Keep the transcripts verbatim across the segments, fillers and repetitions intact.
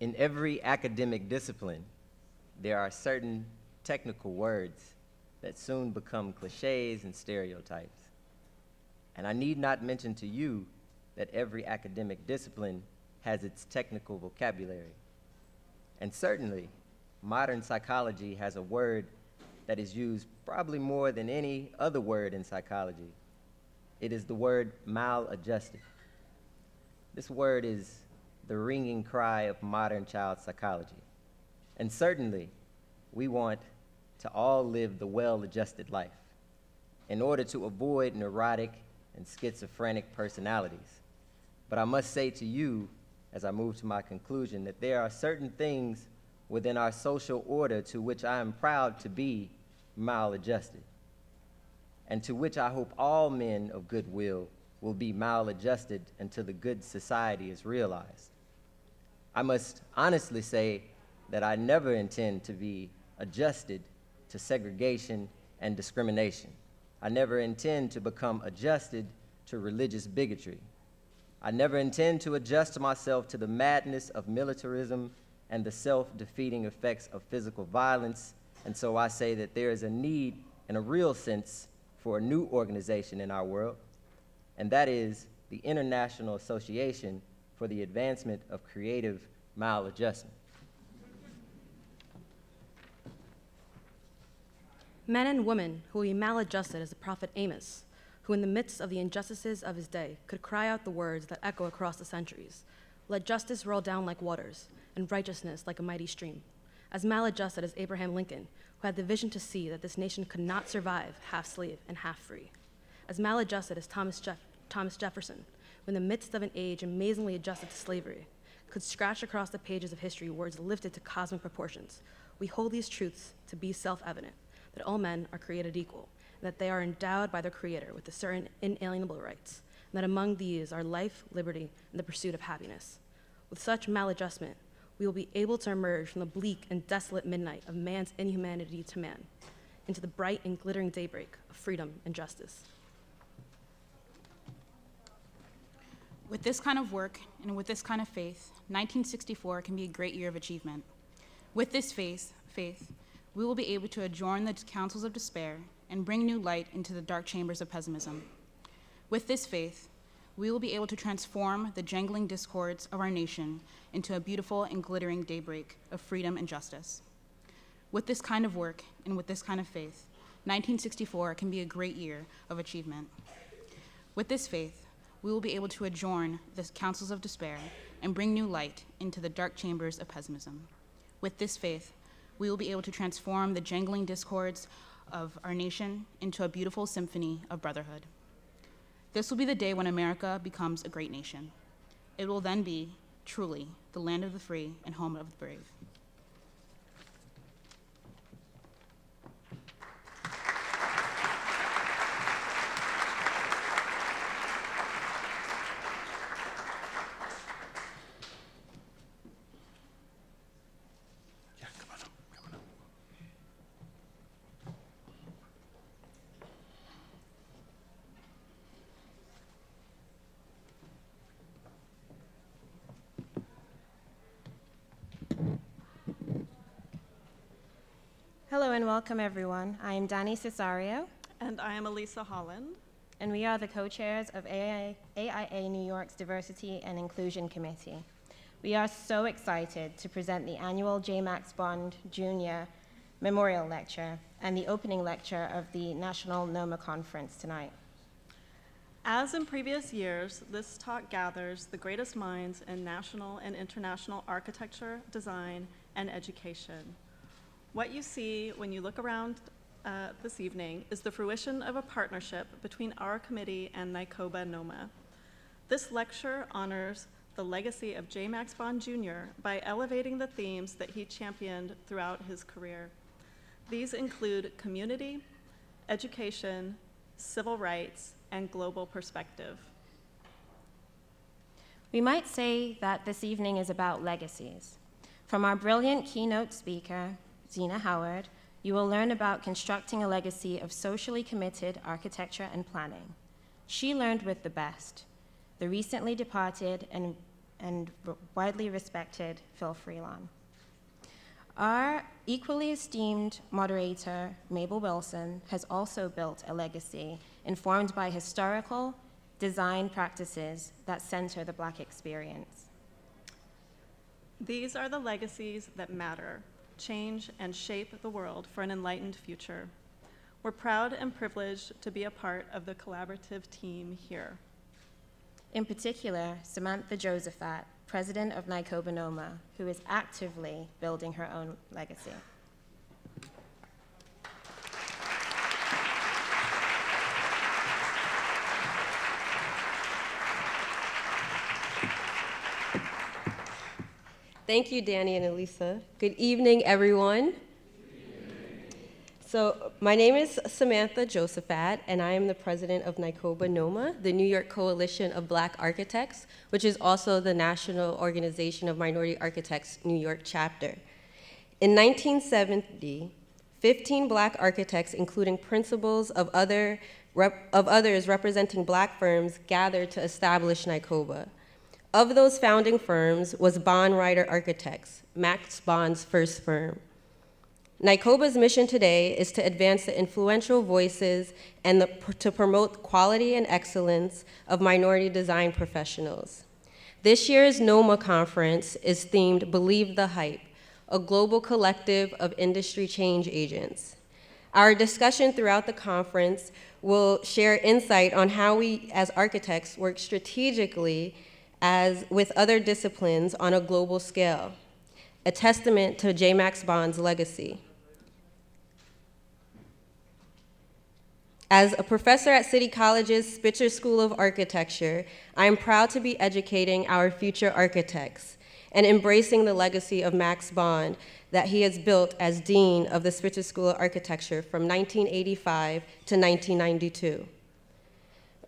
In every academic discipline, there are certain technical words that soon become cliches and stereotypes. And I need not mention to you that every academic discipline has its technical vocabulary. And certainly, modern psychology has a word that is used probably more than any other word in psychology. It is the word maladjusted. This word is the ringing cry of modern child psychology. And certainly, we want to all live the well-adjusted life in order to avoid neurotic and schizophrenic personalities. But I must say to you, as I move to my conclusion, that there are certain things within our social order to which I am proud to be maladjusted, and to which I hope all men of goodwill will be maladjusted until the good society is realized. I must honestly say that I never intend to be adjusted to segregation and discrimination. I never intend to become adjusted to religious bigotry. I never intend to adjust myself to the madness of militarism and the self-defeating effects of physical violence, and so I say that there is a need, in a real sense, for a new organization in our world, and that is the International Association for the Advancement of Creative Maladjustment. Men and women who he maladjusted as the prophet Amos, who in the midst of the injustices of his day could cry out the words that echo across the centuries, let justice roll down like waters, and righteousness like a mighty stream. As maladjusted as Abraham Lincoln, who had the vision to see that this nation could not survive half slave and half free. As maladjusted as Thomas, Jeff Thomas Jefferson, who in the midst of an age amazingly adjusted to slavery, could scratch across the pages of history words lifted to cosmic proportions. We hold these truths to be self-evident, that all men are created equal, and that they are endowed by their creator with a certain inalienable rights, and that among these are life, liberty, and the pursuit of happiness. With such maladjustment, we will be able to emerge from the bleak and desolate midnight of man's inhumanity to man into the bright and glittering daybreak of freedom and justice. With this kind of work and with this kind of faith, nineteen sixty-four can be a great year of achievement. With this faith, faith, we will be able to adjourn the councils of despair and bring new light into the dark chambers of pessimism. With this faith, we will be able to transform the jangling discords of our nation into a beautiful and glittering daybreak of freedom and justice. With this kind of work and with this kind of faith, nineteen sixty-four can be a great year of achievement. With this faith, we will be able to adjourn the councils of despair and bring new light into the dark chambers of pessimism. With this faith, we will be able to transform the jangling discords of our nation into a beautiful symphony of brotherhood. This will be the day when America becomes a great nation. It will then be, truly, the land of the free and home of the brave. Yeah, come on up, come on up. Hello and welcome, everyone. I am Dani Cesario. And I am Elisa Holland. And we are the co-chairs of A I A New York's Diversity and Inclusion Committee. We are so excited to present the annual J. Max Bond Junior Memorial Lecture and the opening lecture of the National NOMA Conference tonight. As in previous years, this talk gathers the greatest minds in national and international architecture, design, and education. What you see when you look around uh, this evening is the fruition of a partnership between our committee and NYCOBA NOMA. This lecture honors the legacy of J. Max Bond Junior by elevating the themes that he championed throughout his career. These include community, education, civil rights, and global perspective. We might say that this evening is about legacies. From our brilliant keynote speaker, Zena Howard, you will learn about constructing a legacy of socially committed architecture and planning. She learned with the best, the recently departed and and widely respected Phil Freelon. Our equally esteemed moderator, Mabel Wilson, has also built a legacy informed by historical design practices that center the Black experience. These are the legacies that matter, change and shape the world for an enlightened future. We're proud and privileged to be a part of the collaborative team here. In particular, Samantha Josephat, president of NYCOBA NOMA, who is actively building her own legacy. Thank you, Dani and Elisa. Good evening, everyone. So my name is Samantha Josephat, and I am the president of NYCOBA NOMA, the New York Coalition of Black Architects, which is also the National Organization of Minority Architects New York chapter. In nineteen seventy, fifteen Black architects, including principals of, other rep of others representing Black firms, gathered to establish NYCOBA. Of those founding firms was Bond Rider Architects, Max Bond's first firm. NYCOBA's mission today is to advance the influential voices and the, to promote quality and excellence of minority design professionals. This year's NOMA conference is themed Believe the Hype, a global collective of industry change agents. Our discussion throughout the conference will share insight on how we as architects work strategically as with other disciplines on a global scale, a testament to J. Max Bond's legacy. As a professor at City College's Spitzer School of Architecture, I am proud to be educating our future architects and embracing the legacy of Max Bond that he has built as dean of the Spitzer School of Architecture from nineteen eighty-five to nineteen ninety-two.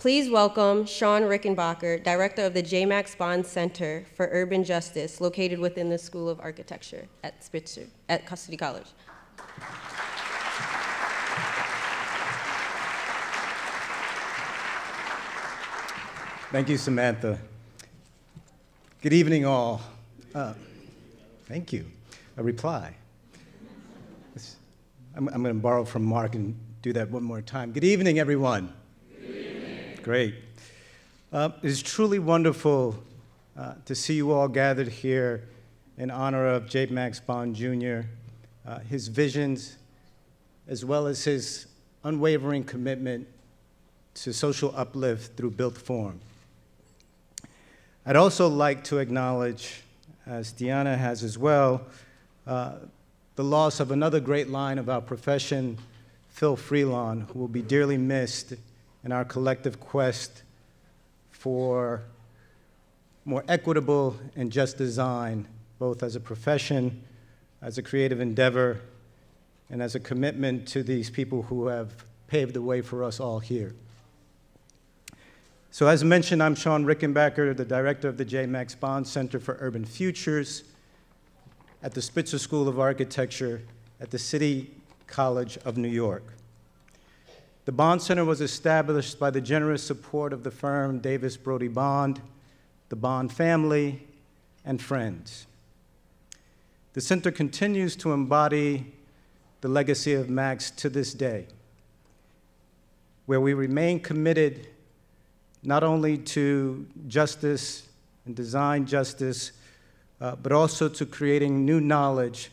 Please welcome Sean Rickenbacker, director of the J. Max Bond Center for Urban Justice, located within the School of Architecture at Spitzer, at City College. Thank you, Samantha. Good evening, all. Uh, thank you. A reply. I'm, I'm going to borrow from Mark and do that one more time. Good evening, everyone. Great. Uh, it is truly wonderful uh, to see you all gathered here in honor of J. Max Bond Junior, uh, his visions, as well as his unwavering commitment to social uplift through built form. I'd also like to acknowledge, as Deanna has as well, uh, the loss of another great line of our profession, Phil Freelon, who will be dearly missed in our collective quest for more equitable and just design, both as a profession, as a creative endeavor, and as a commitment to these people who have paved the way for us all here. So as mentioned, I'm Sean Rickenbacker, the director of the J. Max Bond Center for Urban Futures at the Spitzer School of Architecture at the City College of New York. The Bond Center was established by the generous support of the firm Davis Brody Bond, the Bond family, and friends. The center continues to embody the legacy of Max to this day, where we remain committed not only to justice and design justice, uh, but also to creating new knowledge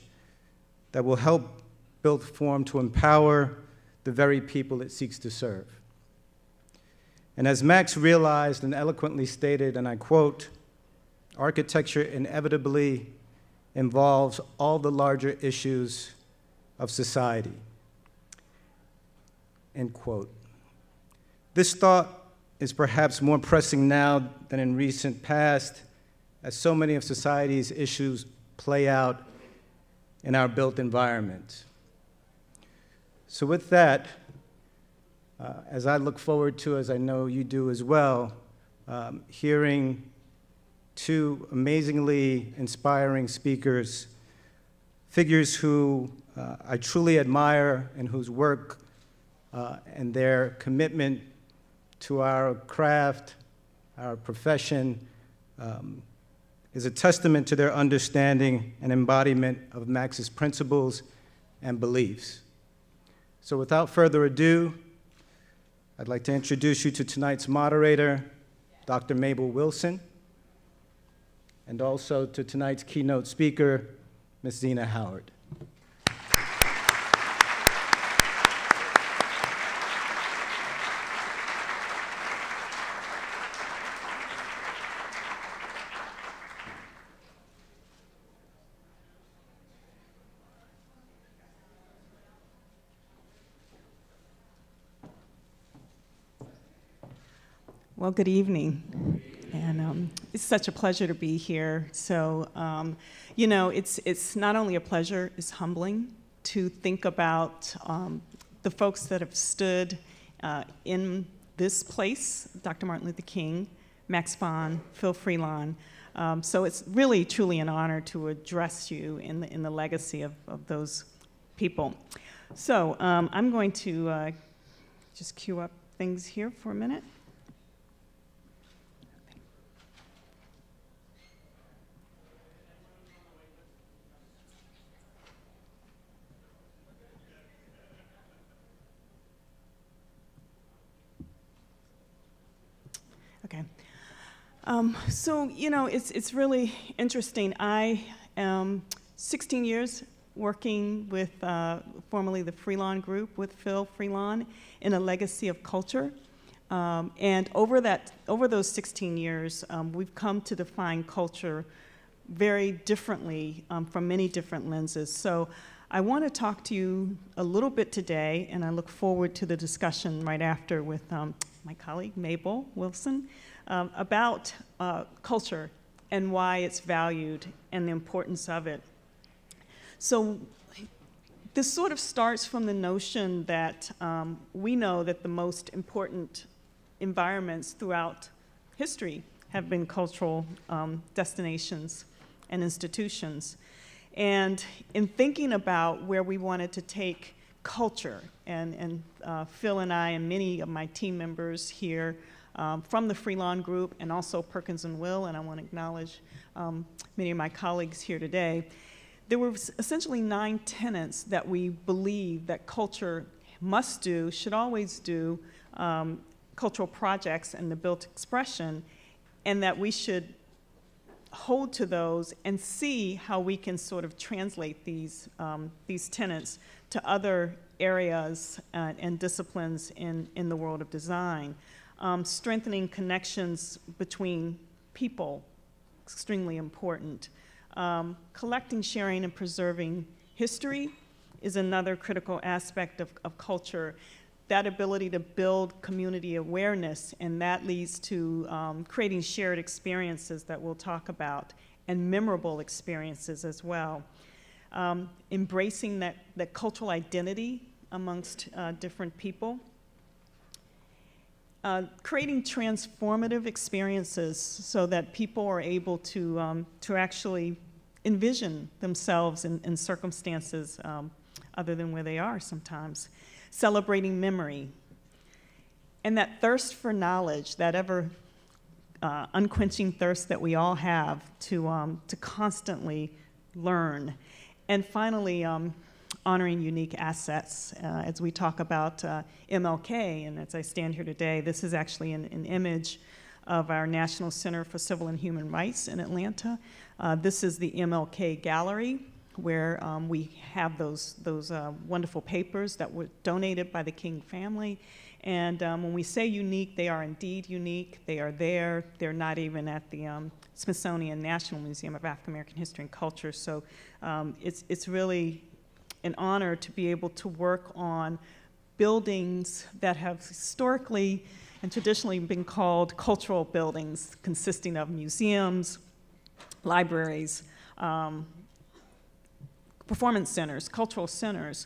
that will help build form to empower the very people it seeks to serve. And as Max realized and eloquently stated, and I quote, "Architecture inevitably involves all the larger issues of society," end quote. This thought is perhaps more pressing now than in recent past, as so many of society's issues play out in our built environment. So with that, uh, as I look forward to, as I know you do as well, um, hearing two amazingly inspiring speakers, figures who uh, I truly admire and whose work uh, and their commitment to our craft, our profession, um, is a testament to their understanding and embodiment of Max's principles and beliefs. So without further ado, I'd like to introduce you to tonight's moderator, Doctor Mabel Wilson, and also to tonight's keynote speaker, Miz Zena Howard. Well, good evening, and um, it's such a pleasure to be here. So, um, you know, it's, it's not only a pleasure, it's humbling to think about um, the folks that have stood uh, in this place, Doctor Martin Luther King, Max Bond, Phil Freelon. Um, so it's really, truly an honor to address you in the, in the legacy of, of those people. So um, I'm going to uh, just queue up things here for a minute. Okay. Um, so, you know, it's, it's really interesting. I am sixteen years working with uh, formerly the Freelon Group with Phil Freelon in a legacy of culture. Um, and over, that, over those sixteen years, um, we've come to define culture very differently um, from many different lenses. So I want to talk to you a little bit today, and I look forward to the discussion right after with um, my colleague, Mabel Wilson, um, about uh, culture and why it's valued and the importance of it. So this sort of starts from the notion that um, we know that the most important environments throughout history have been cultural um, destinations and institutions. And in thinking about where we wanted to take culture, and, and uh, Phil and I and many of my team members here um, from the Freelon Group and also Perkins and Will, and I want to acknowledge um, many of my colleagues here today, there were essentially nine tenets that we believe that culture must do, should always do, um, cultural projects and the built expression, and that we should hold to those and see how we can sort of translate these, um, these tenets to other areas uh, and disciplines in, in the world of design. Um, strengthening connections between people, extremely important. Um, collecting, sharing, and preserving history is another critical aspect of, of culture. That ability to build community awareness, and that leads to um, creating shared experiences that we'll talk about, and memorable experiences as well. Um, embracing that, that cultural identity amongst uh, different people. Uh, creating transformative experiences so that people are able to, um, to actually envision themselves in, in circumstances um, other than where they are sometimes. Celebrating memory. And that thirst for knowledge, that ever uh, unquenching thirst that we all have to, um, to constantly learn. And finally, um, honoring unique assets. Uh, as we talk about uh, M L K, and as I stand here today, this is actually an, an image of our National Center for Civil and Human Rights in Atlanta. Uh, this is the M L K Gallery, where um, we have those, those uh, wonderful papers that were donated by the King family. And um, when we say unique, they are indeed unique. They are there. They're not even at the um, Smithsonian National Museum of African American History and Culture. So um, it's, it's really an honor to be able to work on buildings that have historically and traditionally been called cultural buildings, consisting of museums, libraries, um, performance centers, cultural centers.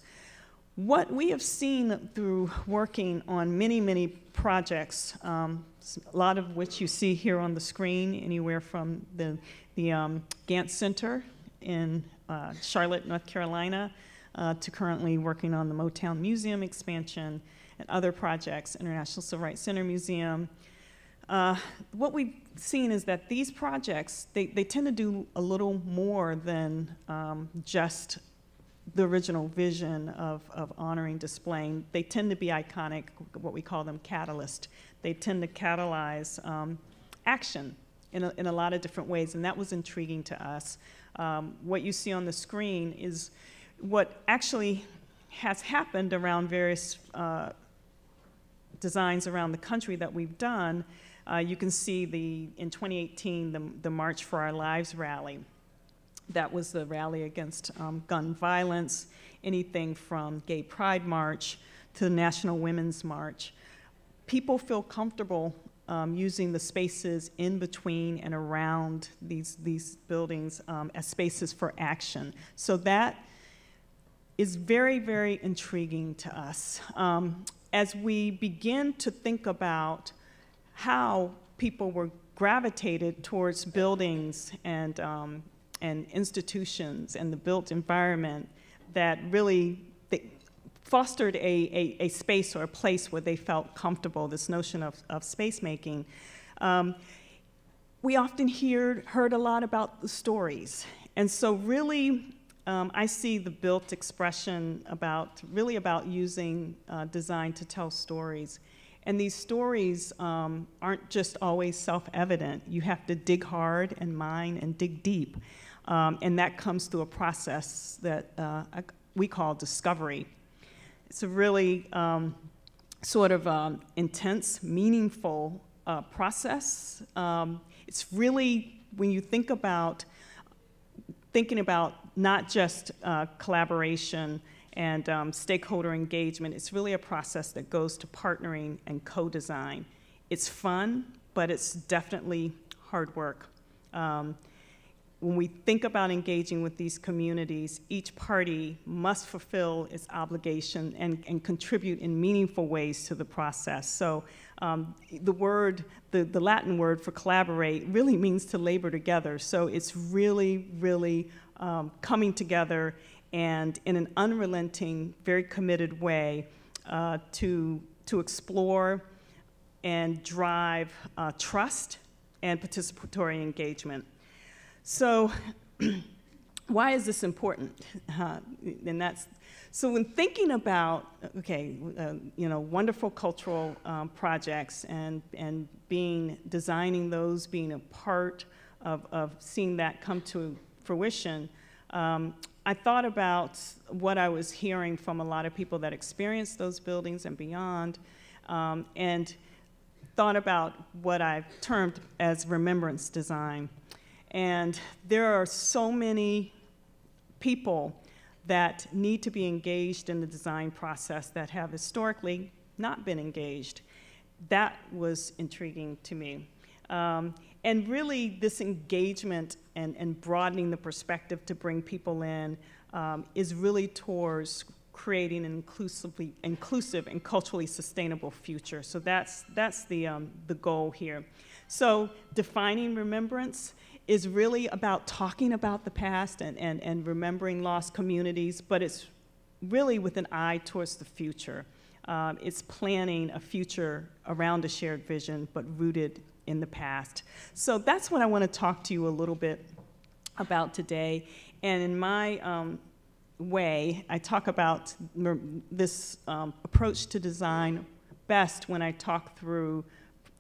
What we have seen through working on many, many projects, um, a lot of which you see here on the screen, anywhere from the, the um, Gantt Center in uh, Charlotte, North Carolina, uh, to currently working on the Motown Museum expansion and other projects, International Civil Rights Center Museum. Uh, what we've seen is that these projects, they, they tend to do a little more than um, just the original vision of, of honoring, displaying. They tend to be iconic, what we call them catalyst. They tend to catalyze um, action in a, in a lot of different ways, and that was intriguing to us. Um, what you see on the screen is what actually has happened around various uh, designs around the country that we've done. Uh, you can see the, in twenty eighteen, the, the March for Our Lives rally. That was the rally against um, gun violence, anything from Gay Pride March to the National Women's March. People feel comfortable um, using the spaces in between and around these, these buildings um, as spaces for action. So that is very, very intriguing to us. Um, as we begin to think about how people were gravitated towards buildings and um, and institutions and the built environment that really fostered a, a, a space or a place where they felt comfortable, this notion of, of space making. Um, we often hear, heard a lot about the stories. And so really, um, I see the built expression about, really about using uh, design to tell stories. And these stories um, aren't just always self-evident. You have to dig hard and mine and dig deep. Um, and that comes through a process that uh, we call discovery. It's a really um, sort of um, intense, meaningful uh, process. Um, it's really, when you think about, thinking about not just uh, collaboration and um, stakeholder engagement, it's really a process that goes to partnering and co-design. It's fun, but it's definitely hard work. Um, When we think about engaging with these communities, each party must fulfill its obligation and, and contribute in meaningful ways to the process. So um, the word, the, the Latin word for collaborate really means to labor together. So it's really, really um, coming together and in an unrelenting, very committed way uh, to, to explore and drive uh, trust and participatory engagement. So why is this important? Uh, and that's, so when thinking about, okay, uh, you know, wonderful cultural um, projects and, and being, designing those, being a part of, of seeing that come to fruition, um, I thought about what I was hearing from a lot of people that experienced those buildings and beyond, um, and thought about what I've termed as remembrance design. And there are so many people that need to be engaged in the design process that have historically not been engaged. That was intriguing to me. Um, and really, this engagement and, and broadening the perspective to bring people in um, is really towards creating an inclusively, inclusive and culturally sustainable future. So that's, that's the, um, the goal here. So defining remembrance is really about talking about the past and, and, and remembering lost communities, but it's really with an eye towards the future. Um, it's planning a future around a shared vision, but rooted in the past. So that's what I want to talk to you a little bit about today. And in my um, way, I talk about this um, approach to design best when I talk through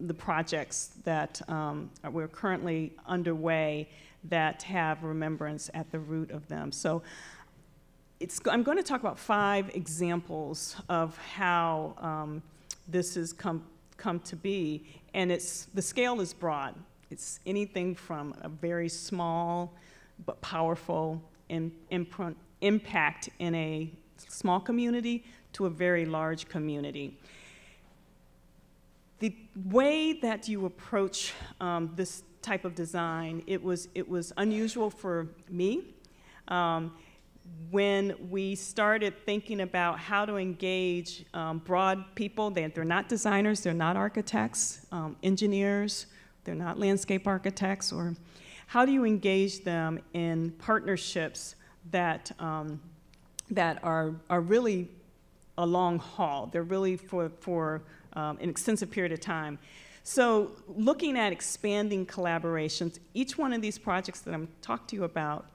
the projects that um, we're currently underway that have remembrance at the root of them. So it's, I'm going to talk about five examples of how um, this has come, come to be. And it's, the scale is broad. It's anything from a very small but powerful in, imprint, impact in a small community to a very large community. The way that you approach um, this type of design, it was, it was unusual for me. Um, when we started thinking about how to engage um, broad people, they, they're not designers, they're not architects, um, engineers, they're not landscape architects, or how do you engage them in partnerships that, um, that are, are really a long haul? They're really for, for Um, an extensive period of time. So looking at expanding collaborations, each one of these projects that I'm talking to you about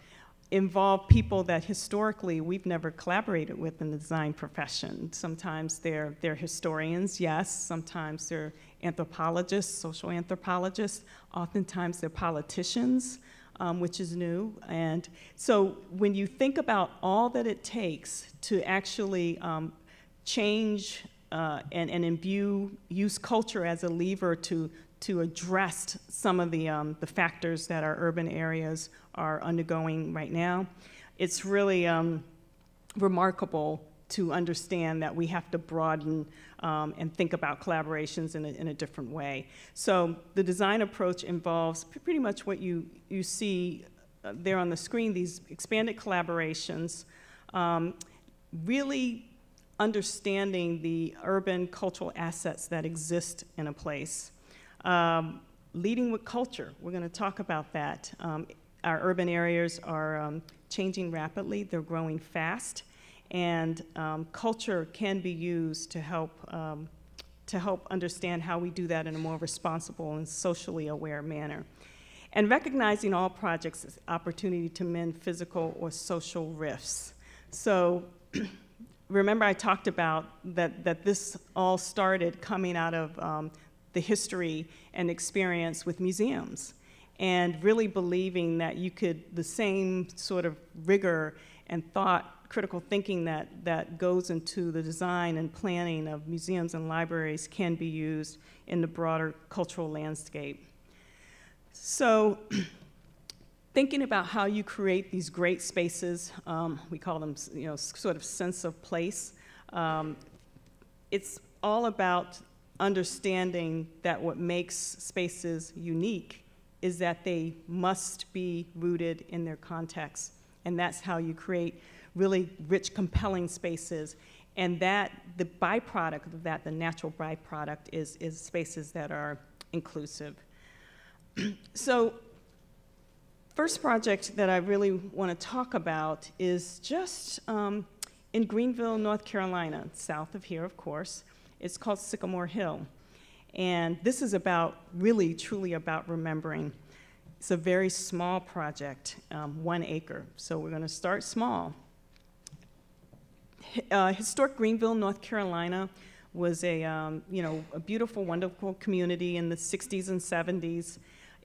involve people that historically we've never collaborated with in the design profession. Sometimes they're, they're historians, yes. Sometimes they're anthropologists, social anthropologists. Oftentimes they're politicians, um, which is new. And so when you think about all that it takes to actually um, change uh, and, and imbue, use culture as a lever to to address some of the, um, the factors that our urban areas are undergoing right now, it's really um, remarkable to understand that we have to broaden um, and think about collaborations in a, in a different way. So the design approach involves pretty much what you, you see there on the screen, these expanded collaborations, um, really understanding the urban cultural assets that exist in a place. Um, leading with culture, we're going to talk about that. Um, our urban areas are um, changing rapidly, they're growing fast, and um, culture can be used to help, um, to help understand how we do that in a more responsible and socially aware manner. And recognizing all projects as opportunity to mend physical or social rifts. So remember I talked about that, that this all started coming out of um, the history and experience with museums, and really believing that you could, the same sort of rigor and thought, critical thinking that, that goes into the design and planning of museums and libraries can be used in the broader cultural landscape. So thinking about how you create these great spaces, um, we call them, you know, sort of sense of place, um, it's all about understanding that what makes spaces unique is that they must be rooted in their context. And that's how you create really rich, compelling spaces. And that, the byproduct of that, the natural byproduct is, is spaces that are inclusive. So, first project that I really want to talk about is just um, in Greenville, North Carolina, south of here, of course. It's called Sycamore Hill, and this is about, really, truly about remembering. It's a very small project, um, one acre, so we're going to start small. Uh, historic Greenville, North Carolina was a, um, you know, a beautiful, wonderful community in the sixties and seventies.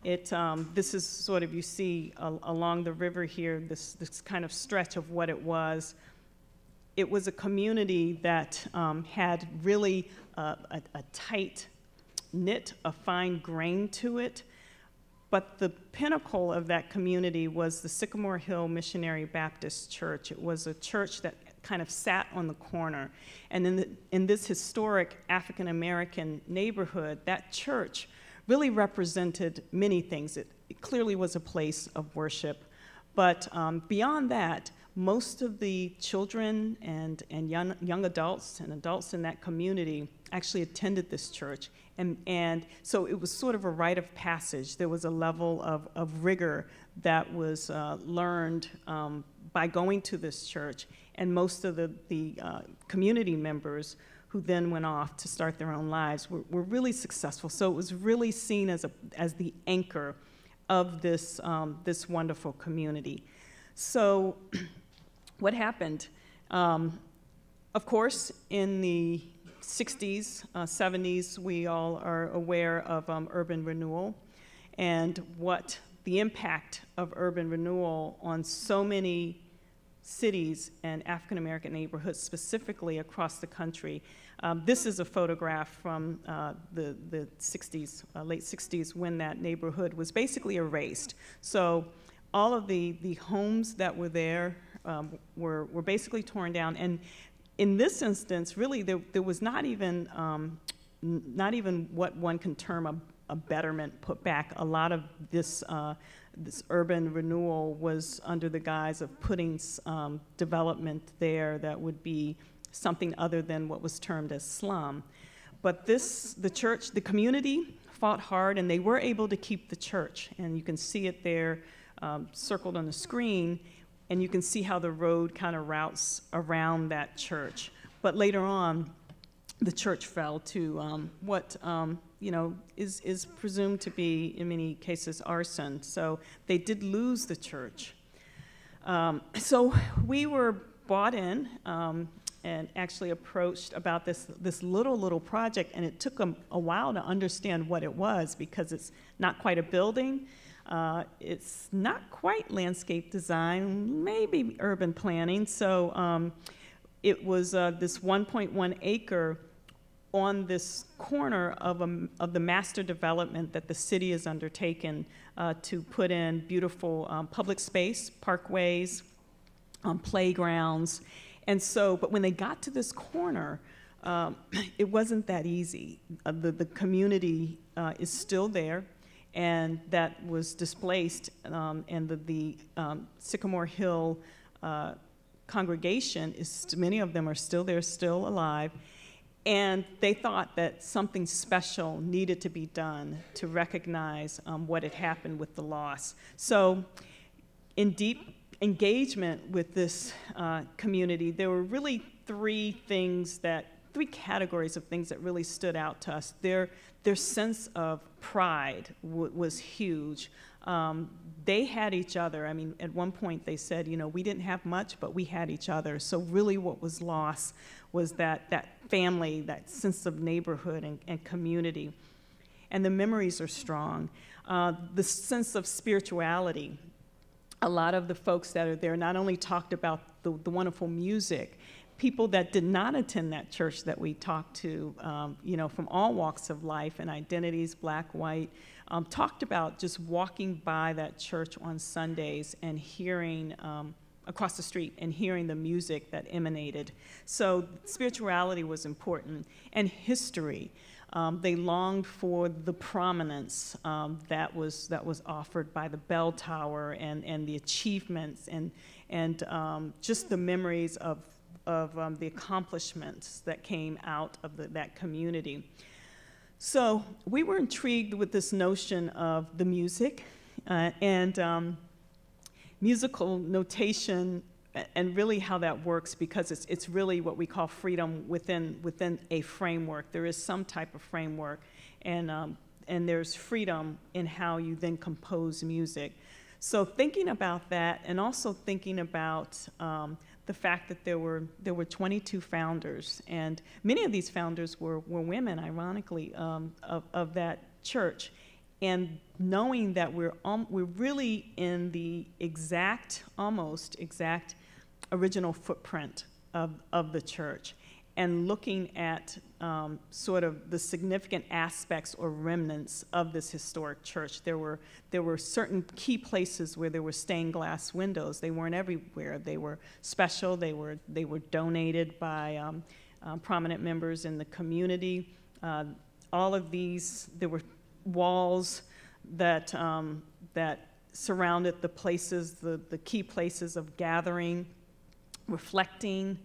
It, um, this is sort of, you see uh, along the river here, this, this kind of stretch of what it was. It was a community that um, had really uh, a, a tight knit, a fine grain to it, but the pinnacle of that community was the Sycamore Hill Missionary Baptist Church. It was a church that kind of sat on the corner, and in, the, in this historic African-American neighborhood, that church really represented many things. It, it clearly was a place of worship, but um, beyond that, most of the children and, and young, young adults and adults in that community actually attended this church. And, and so it was sort of a rite of passage. There was a level of, of rigor that was uh, learned um, by going to this church. And most of the, the uh, community members who then went off to start their own lives were, were really successful. So it was really seen as, a, as the anchor of this, um, this wonderful community. So what happened? Um, of course, in the sixties, uh, seventies, we all are aware of um, urban renewal and what the impact of urban renewal on so many cities and African-American neighborhoods, specifically across the country. Um, this is a photograph from uh, the, the sixties, uh, late sixties, when that neighborhood was basically erased. So all of the, the homes that were there um, were, were basically torn down. And in this instance, really, there, there was not even, um, not even what one can term a, a betterment put back. A lot of this, uh, this urban renewal was under the guise of putting um, development there that would be something other than what was termed as slum. But this, the church, the community fought hard, and they were able to keep the church. And you can see it there. Um, circled on the screen, and you can see how the road kind of routes around that church. But later on, the church fell to um, what um, you know, is, is presumed to be, in many cases, arson. So they did lose the church. Um, so we were bought in um, and actually approached about this, this little, little project, and it took a, a while to understand what it was, because it's not quite a building. Uh, it's not quite landscape design, maybe urban planning. So um, it was uh, this one point one acre on this corner of, a, of the master development that the city has undertaken uh, to put in beautiful um, public space, parkways, um, playgrounds. And so, but when they got to this corner, um, it wasn't that easy. Uh, the, the community uh, is still there, and that was displaced, um, and the, the um, Sycamore Hill uh, congregation, is, many of them are still there, still alive. And they thought that something special needed to be done to recognize um, what had happened with the loss. So in deep engagement with this uh, community, there were really three things that, three categories of things that really stood out to us. Their, their sense of pride w was huge. Um, they had each other. I mean, at one point they said, you know, we didn't have much, but we had each other. So really what was lost was that, that family, that sense of neighborhood and, and community. And the memories are strong. Uh, the sense of spirituality. A lot of the folks that are there not only talked about the, the wonderful music, people that did not attend that church that we talked to, um, you know, from all walks of life and identities, black, white, um, talked about just walking by that church on Sundays and hearing, um, across the street, and hearing the music that emanated. So spirituality was important. And history. Um, they longed for the prominence um, that was that was offered by the bell tower, and, and the achievements, and, and um, just the memories of of um, the accomplishments that came out of the, that community. So we were intrigued with this notion of the music uh, and um, musical notation, and really how that works, because it's, it's really what we call freedom within, within a framework. There is some type of framework, and, um, and there's freedom in how you then compose music. So thinking about that, and also thinking about um, the fact that there were there were twenty-two founders, and many of these founders were, were women, ironically, um, of, of that church. And knowing that we're um, we're really in the exact, almost exact, original footprint of, of the church, and looking at um, sort of the significant aspects or remnants of this historic church. There were, there were certain key places where there were stained glass windows. They weren't everywhere. They were special. They were, they were donated by um, uh, prominent members in the community. Uh, all of these, there were walls that, um, that surrounded the places, the, the key places of gathering, reflecting,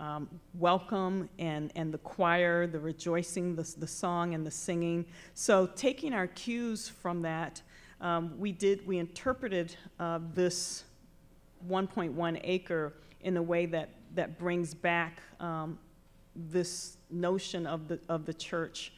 Um, welcome, and, and the choir, the rejoicing, the, the song, and the singing. So taking our cues from that, um, we did, we interpreted uh, this one point one acre in a way that, that brings back um, this notion of the, of the church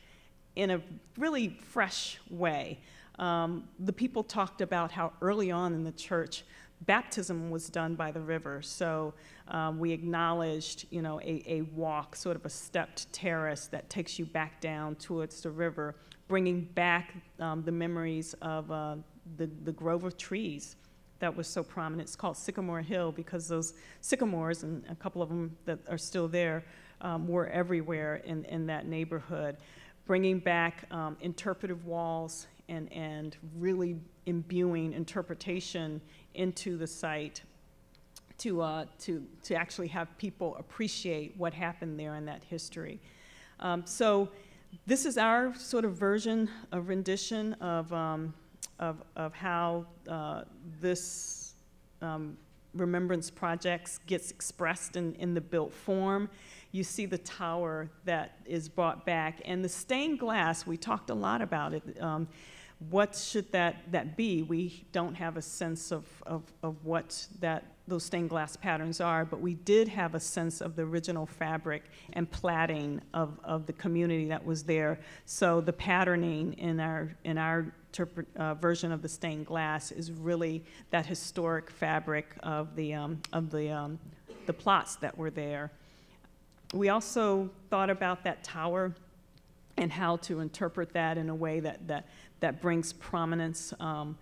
in a really fresh way. Um, the people talked about how early on in the church, baptism was done by the river, so um, we acknowledged, you know, a, a walk, sort of a stepped terrace that takes you back down towards the river, bringing back um, the memories of uh, the, the grove of trees that was so prominent. It's called Sycamore Hill because those sycamores, and a couple of them that are still there, um, were everywhere in, in that neighborhood, bringing back um, interpretive walls, and, and really imbuing interpretation into the site to, uh, to, to actually have people appreciate what happened there in that history. Um, so this is our sort of version of rendition of, um, of, of how uh, this um, remembrance projects gets expressed in, in the built form. You see the tower that is brought back, and the stained glass, we talked a lot about it. Um, what should that, that be? We don't have a sense of, of, of what that, those stained glass patterns are, but we did have a sense of the original fabric and plaiting of, of the community that was there. So the patterning in our, in our interpret, uh, version of the stained glass is really that historic fabric of the, um, of the, um, the plots that were there. We also thought about that tower and how to interpret that in a way that, that, that brings prominence um,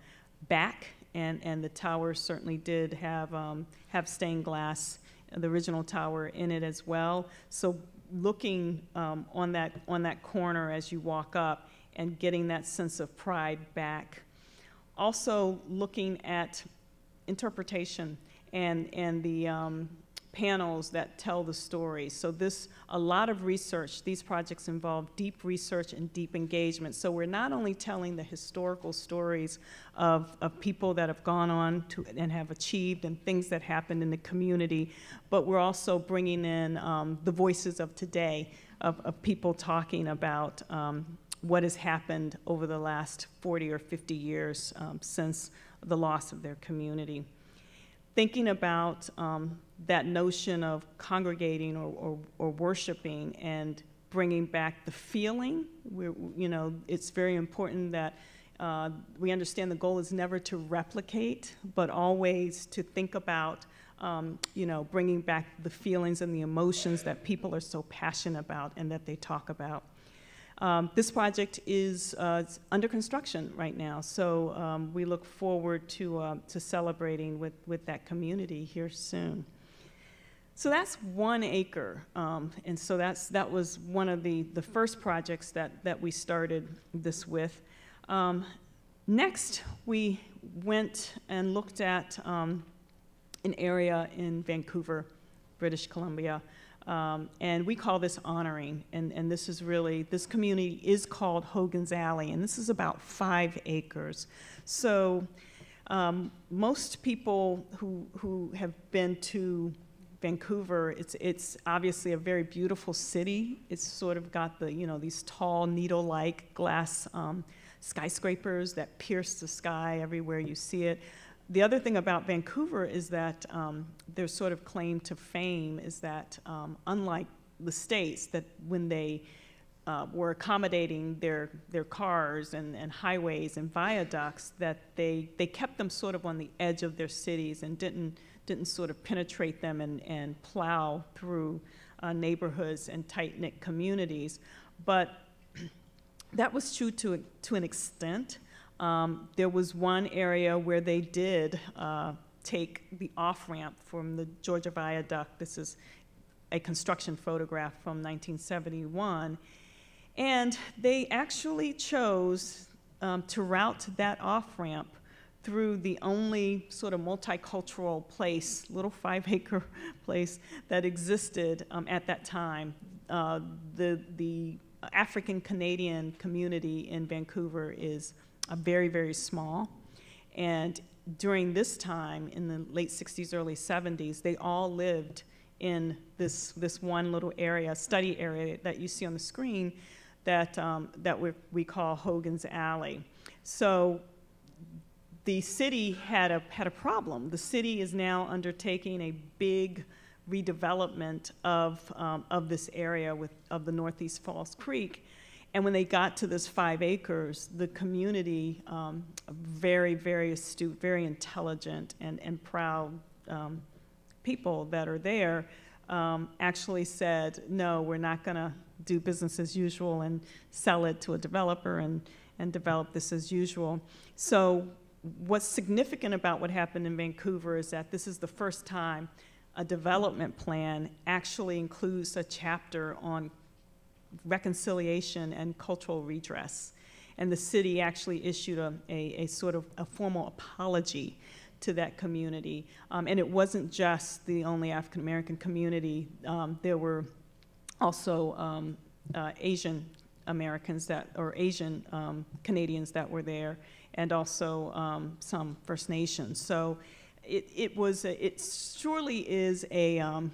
back, and, and the tower certainly did have, um, have stained glass, the original tower, in it as well. So looking um, on, that, on that corner as you walk up and getting that sense of pride back. Also looking at interpretation and, and the um, panels that tell the story. So this, a lot of research, these projects involve deep research and deep engagement. So we're not only telling the historical stories of, of people that have gone on to and have achieved and things that happened in the community, but we're also bringing in um, the voices of today, of, of people talking about um, what has happened over the last forty or fifty years um, since the loss of their community. Thinking about um, that notion of congregating or, or, or worshiping and bringing back the feeling. We're, you know, it's very important that uh, we understand the goal is never to replicate, but always to think about, um, you know, bringing back the feelings and the emotions that people are so passionate about and that they talk about. Um, this project is uh, under construction right now, so um, we look forward to, uh, to celebrating with, with that community here soon. So that's one acre, um, and so that's, that was one of the, the first projects that, that we started this with. Um, next, we went and looked at um, an area in Vancouver, British Columbia. Um, and we call this honoring, and, and this is really, this community is called Hogan's Alley, and this is about five acres. So um, most people who, who have been to Vancouver, it's, it's obviously a very beautiful city. It's sort of got the, you know, these tall needle-like glass um, skyscrapers that pierce the sky everywhere you see it. The other thing about Vancouver is that um, their sort of claim to fame is that um, unlike the States, that when they uh, were accommodating their, their cars and, and highways and viaducts, that they, they kept them sort of on the edge of their cities and didn't, didn't sort of penetrate them and, and plow through uh, neighborhoods and tight-knit communities. But that was true to, to an extent. Um, there was one area where they did uh, take the off-ramp from the Georgia Viaduct. This is a construction photograph from nineteen seventy-one. And they actually chose um, to route that off-ramp through the only sort of multicultural place, little five-acre place that existed um, at that time. Uh, the the African-Canadian community in Vancouver is Uh, very, very small. And during this time, in the late sixties, early seventies, they all lived in this, this one little area, study area that you see on the screen that, um, that we, we call Hogan's Alley. So the city had a, had a problem. The city is now undertaking a big redevelopment of, um, of this area with, of the Northeast Falls Creek. And when they got to this five acres, the community, um, very, very astute, very intelligent, and, and proud um, people that are there, um, actually said, no, we're not going to do business as usual and sell it to a developer and, and develop this as usual. So what's significant about what happened in Vancouver is that this is the first time a development plan actually includes a chapter on reconciliation and cultural redress. And the city actually issued a, a, a sort of a formal apology to that community. Um, and it wasn't just the only African-American community. Um, there were also um, uh, Asian Americans that, or Asian um, Canadians that were there, and also um, some First Nations. So it, it was, a, it surely is a, um,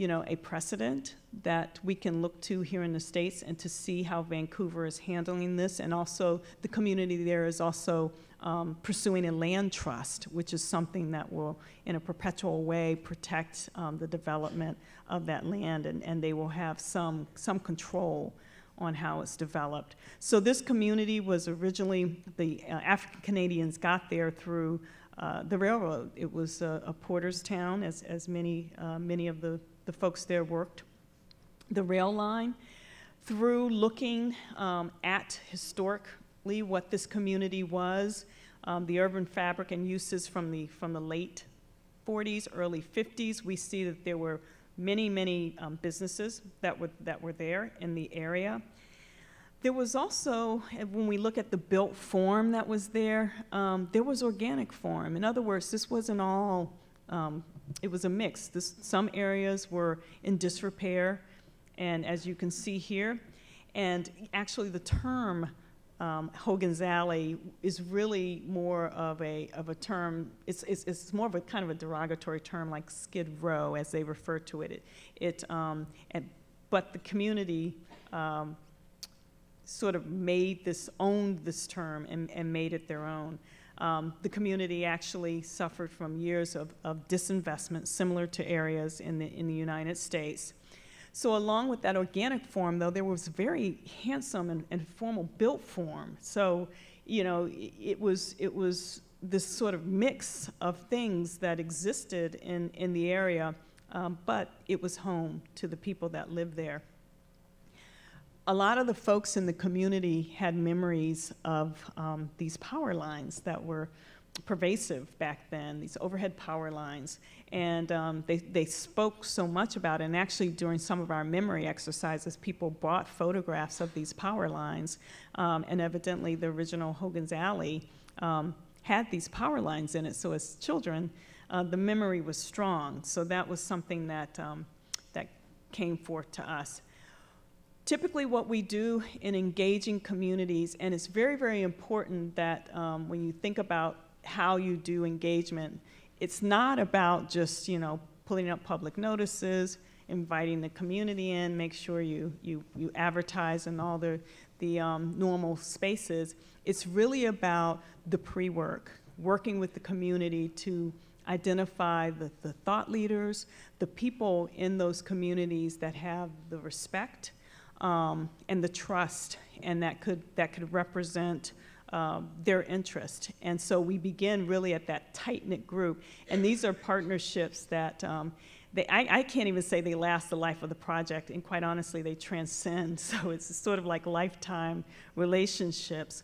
you know, a precedent that we can look to here in the States, and to see how Vancouver is handling this. And also the community there is also um, pursuing a land trust, which is something that will, in a perpetual way, protect um, the development of that land, and, and they will have some, some control on how it's developed. So this community was originally, the uh, African Canadians got there through uh, the railroad. It was a, a porter's town, as, as many, uh, many of the, the folks there worked the rail line. Through looking um, at historically what this community was, um, the urban fabric and uses from the, from the late forties, early fifties, we see that there were many, many um, businesses that were, that were there in the area. There was also, when we look at the built form that was there, um, there was organic form. In other words, this wasn't all, um, it was a mix. This, some areas were in disrepair, and as you can see here, and actually the term um, Hogan's Alley is really more of a, of a term, it's, it's, it's more of a kind of a derogatory term, like Skid Row, as they refer to it. It, it um, and, but the community um, sort of made this, owned this term, and, and made it their own. Um, the community actually suffered from years of, of disinvestment, similar to areas in the, in the United States. So along with that organic form, though, there was very handsome and, and formal built form. So, you know, it was, it was this sort of mix of things that existed in, in the area, um, but it was home to the people that lived there. A lot of the folks in the community had memories of um, these power lines that were pervasive back then, these overhead power lines. And um, they, they spoke so much about it, and actually during some of our memory exercises, people brought photographs of these power lines. Um, and evidently the original Hogan's Alley um, had these power lines in it. So as children, uh, the memory was strong. So that was something that, um, that came forth to us. Typically what we do in engaging communities, and it's very, very important that um, when you think about how you do engagement, it's not about just, you know, putting up public notices, inviting the community in, make sure you, you, you advertise in all the, the um, normal spaces. It's really about the pre-work, working with the community to identify the, the thought leaders, the people in those communities that have the respect um, and the trust, and that could, that could represent Uh, their interest. And so we begin really at that tight-knit group. And these are partnerships that um, they, I, I can't even say they last the life of the project, and quite honestly, they transcend. So it's sort of like lifetime relationships.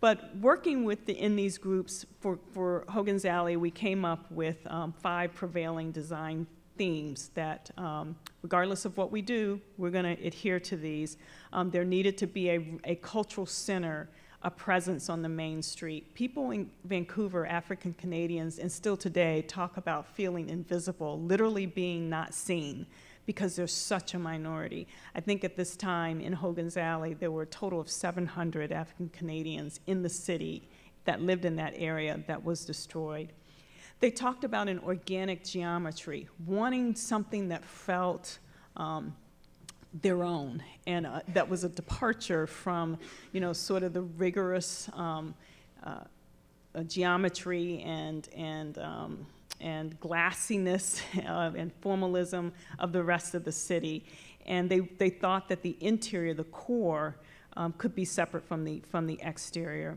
But working with the, in these groups, for, for Hogan's Alley, we came up with um, five prevailing design themes that, um, regardless of what we do, we're going to adhere to these. Um, there needed to be a, a cultural center, a presence on the main street. People in Vancouver, African Canadians, and still today, talk about feeling invisible, literally being not seen, because there's such a minority. I think at this time in Hogan's Alley, there were a total of seven hundred African Canadians in the city that lived in that area that was destroyed. They talked about an organic geometry, wanting something that felt um, their own, and uh, that was a departure from, you know, sort of the rigorous um, uh, uh, geometry and and um, and glassiness uh, and formalism of the rest of the city. And they they thought that the interior, the core, um, could be separate from the from the exterior.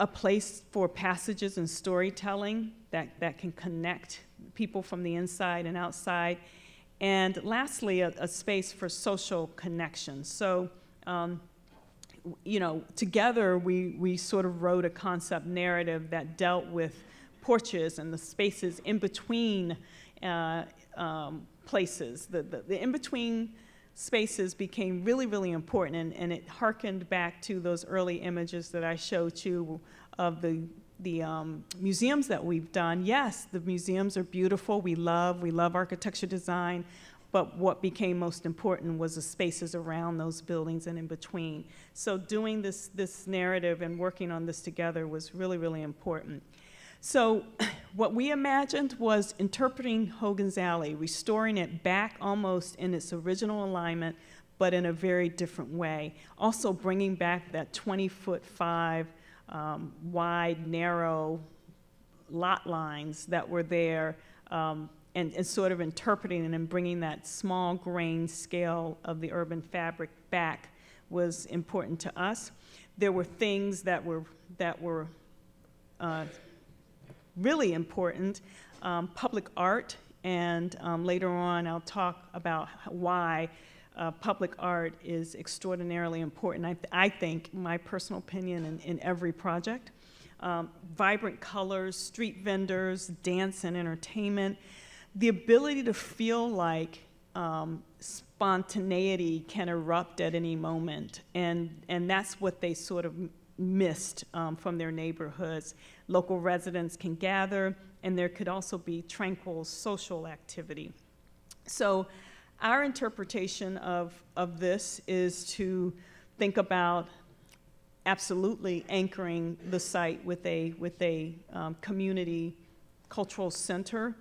A place for passages and storytelling that that can connect people from the inside and outside. And lastly, a, a space for social connection. So, um, you know, together we, we sort of wrote a concept narrative that dealt with porches and the spaces in between uh, um, places. The, the, the in-between spaces became really, really important, and, and it harkened back to those early images that I showed you of the the um, museums that we've done. Yes, the museums are beautiful, we love, we love architecture design, but what became most important was the spaces around those buildings and in between. So doing this, this narrative and working on this together was really, really important. So what we imagined was interpreting Hogan's Alley, restoring it back almost in its original alignment, but in a very different way. Also bringing back that twenty foot five um, wide, narrow lot lines that were there, um, and, and sort of interpreting and then bringing that small grain scale of the urban fabric back was important to us. There were things that were, that were uh, really important, um, public art, and um, later on I'll talk about why uh, public art is extraordinarily important, I, th I think, my personal opinion, in, in every project. Um, vibrant colors, street vendors, dance and entertainment, the ability to feel like um, spontaneity can erupt at any moment, and, and that's what they sort of missed um, from their neighborhoods. Local residents can gather, and there could also be tranquil social activity. So our interpretation of, of this is to think about absolutely anchoring the site with a, with a um, community cultural center.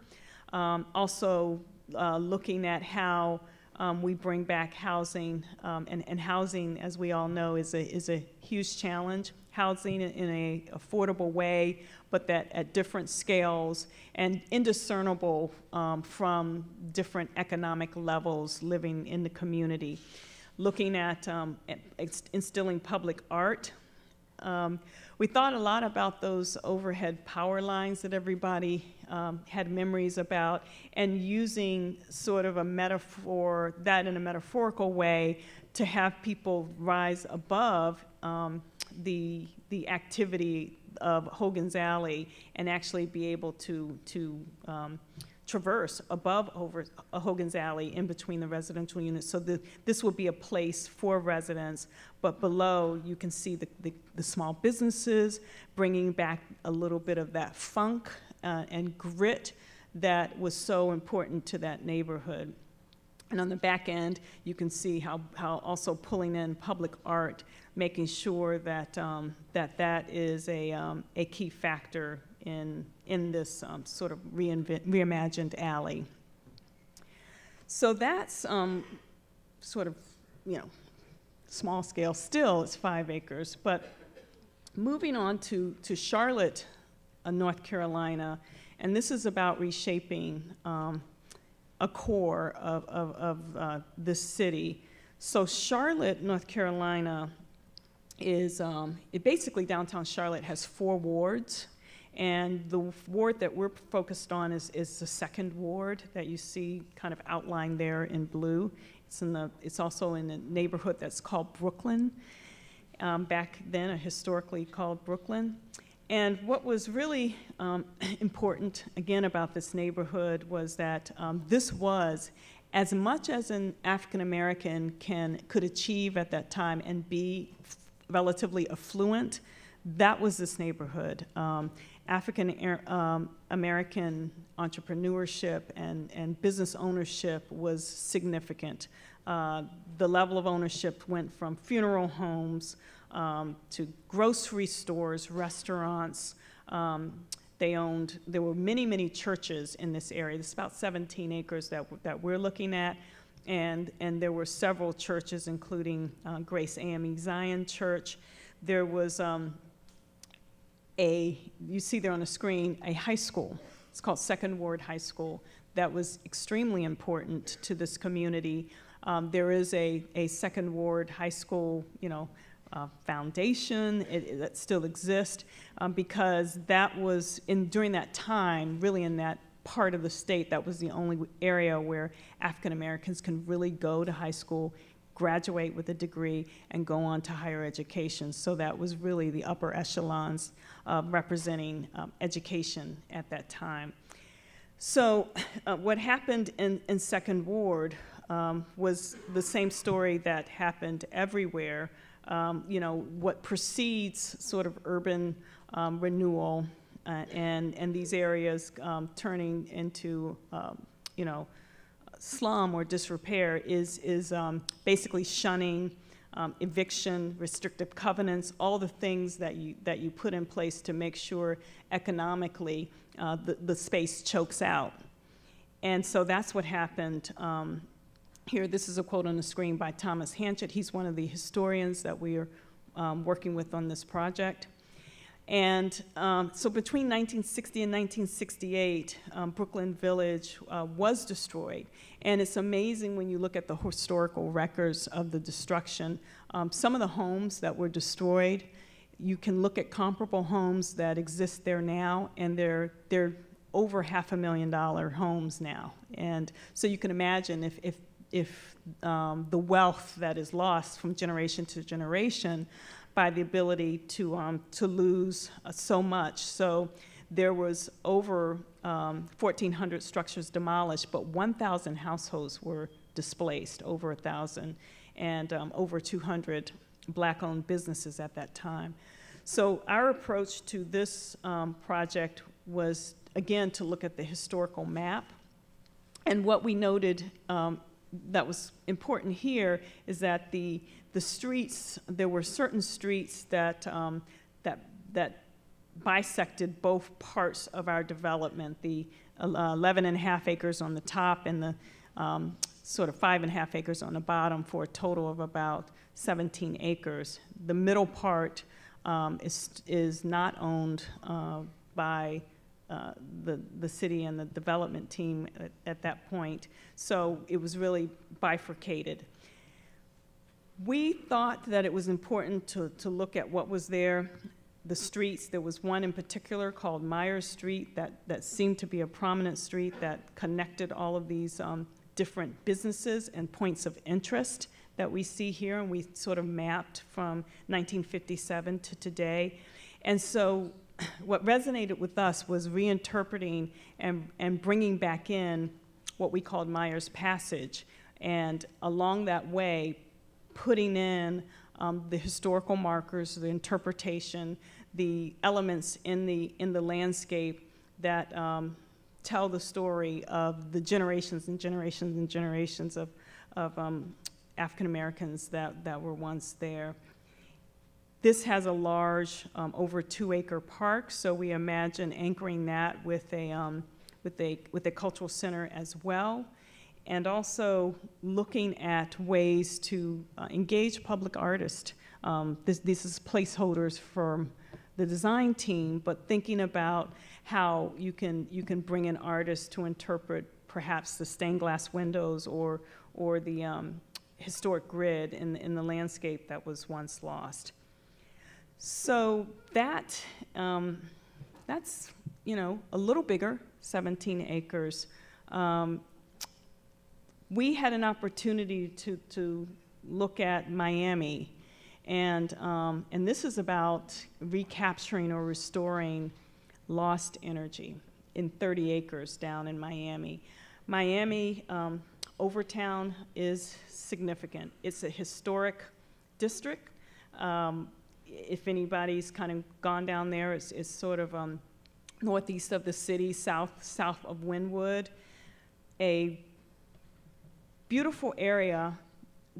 Um, also uh, looking at how Um, we bring back housing, um, and, and housing, as we all know, is a, is a huge challenge. Housing in an affordable way, but that at different scales and indiscernible um, from different economic levels living in the community. Looking at, um, at instilling public art. Um, we thought a lot about those overhead power lines that everybody um, had memories about, and using sort of a metaphor, that in a metaphorical way, to have people rise above um, the, the activity of Hogan's Alley and actually be able to, to um, traverse above over Hogan's Alley in between the residential units. So the, this would be a place for residents, but below you can see the, the, the small businesses, bringing back a little bit of that funk uh, and grit that was so important to that neighborhood. And on the back end, you can see how, how also pulling in public art, making sure that um, that, that is a, um, a key factor in, in this um, sort of reinvent, reimagined alley. So that's um, sort of, you know, small scale. Still, it's five acres. But moving on to, to Charlotte, uh, North Carolina, and this is about reshaping um, a core of, of, of uh, this city. So Charlotte, North Carolina is, um, it basically downtown Charlotte has four wards, and the ward that we're focused on is, is the second ward that you see kind of outlined there in blue. It's, in the, it's also in a neighborhood that's called Brooklyn, um, back then historically called Brooklyn. And what was really um, important, again, about this neighborhood was that um, this was, as much as an African American can, could achieve at that time and be relatively affluent, that was this neighborhood. Um, African um, American entrepreneurship and, and business ownership was significant. Uh, the level of ownership went from funeral homes Um, to grocery stores, restaurants. Um, they owned, there were many, many churches in this area. There's about seventeen acres that, that we're looking at. And, and there were several churches, including uh, Grace A M E Zion Church. There was um, a, you see there on the screen, a high school. It's called Second Ward High School. That was extremely important to this community. Um, there is a, a Second Ward High School, you know, Uh, foundation it, it, that still exists, um, because that was in during that time, really in that part of the state, that was the only area where African Americans can really go to high school, graduate with a degree, and go on to higher education. So that was really the upper echelons uh, representing um, education at that time. So uh, what happened in, in Second Ward um, was the same story that happened everywhere. Um, you know, what precedes sort of urban um, renewal uh, and, and these areas um, turning into, um, you know, slum or disrepair is, is um, basically shunning um, eviction, restrictive covenants, all the things that you, that you put in place to make sure economically uh, the, the space chokes out. And so that's what happened um, here. This is a quote on the screen by Thomas Hanchett. He's one of the historians that we are um, working with on this project. And um, so between nineteen sixty and nineteen sixty-eight, um, Brooklyn Village uh, was destroyed. And it's amazing when you look at the historical records of the destruction. Um, some of the homes that were destroyed, you can look at comparable homes that exist there now, and they're, they're over half a million dollar homes now. And so you can imagine if, if, if um, the wealth that is lost from generation to generation by the ability to, um, to lose uh, so much. So there was over um, fourteen hundred structures demolished, but one thousand households were displaced, over one thousand, and um, over two hundred Black-owned businesses at that time. So our approach to this um, project was, again, to look at the historical map. And what we noted um, that was important here is that the the streets, there were certain streets that um, that that bisected both parts of our development: the eleven and a half acres on the top and the um, sort of five and a half acres on the bottom, for a total of about seventeen acres. The middle part um, is is not owned uh, by Uh, the, the city and the development team at, at that point. So it was really bifurcated. We thought that it was important to, to look at what was there, the streets. There was one in particular called Myers Street that, that seemed to be a prominent street that connected all of these um, different businesses and points of interest that we see here, and we sort of mapped from nineteen fifty-seven to today. And so what resonated with us was reinterpreting and, and bringing back in what we called Myers Passage, and along that way putting in um, the historical markers, the interpretation, the elements in the, in the landscape that um, tell the story of the generations and generations and generations of, of um, African Americans that, that were once there. This has a large, um, over two acre park, so we imagine anchoring that with a, um, with, a, with a cultural center as well, and also looking at ways to uh, engage public artists. Um, this, this is placeholders for the design team, but thinking about how you can, you can bring in artists to interpret perhaps the stained glass windows or, or the um, historic grid in, in the landscape that was once lost. So that, um, that's, you know, a little bigger, seventeen acres. Um, we had an opportunity to, to look at Miami, and, um, and this is about recapturing or restoring lost energy in thirty acres down in Miami. Miami, um, Overtown is significant. It's a historic district. Um, If anybody's kind of gone down there, it's, it's sort of um, northeast of the city, south south of Wynwood. A beautiful area.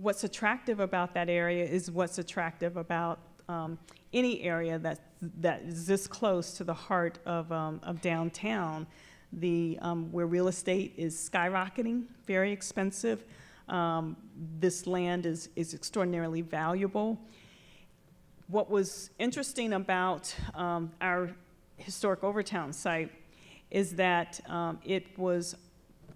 What's attractive about that area is what's attractive about um, any area that that is this close to the heart of um, of downtown, the um, where real estate is skyrocketing, very expensive. Um, this land is is extraordinarily valuable. What was interesting about um, our historic Overtown site is that um, it was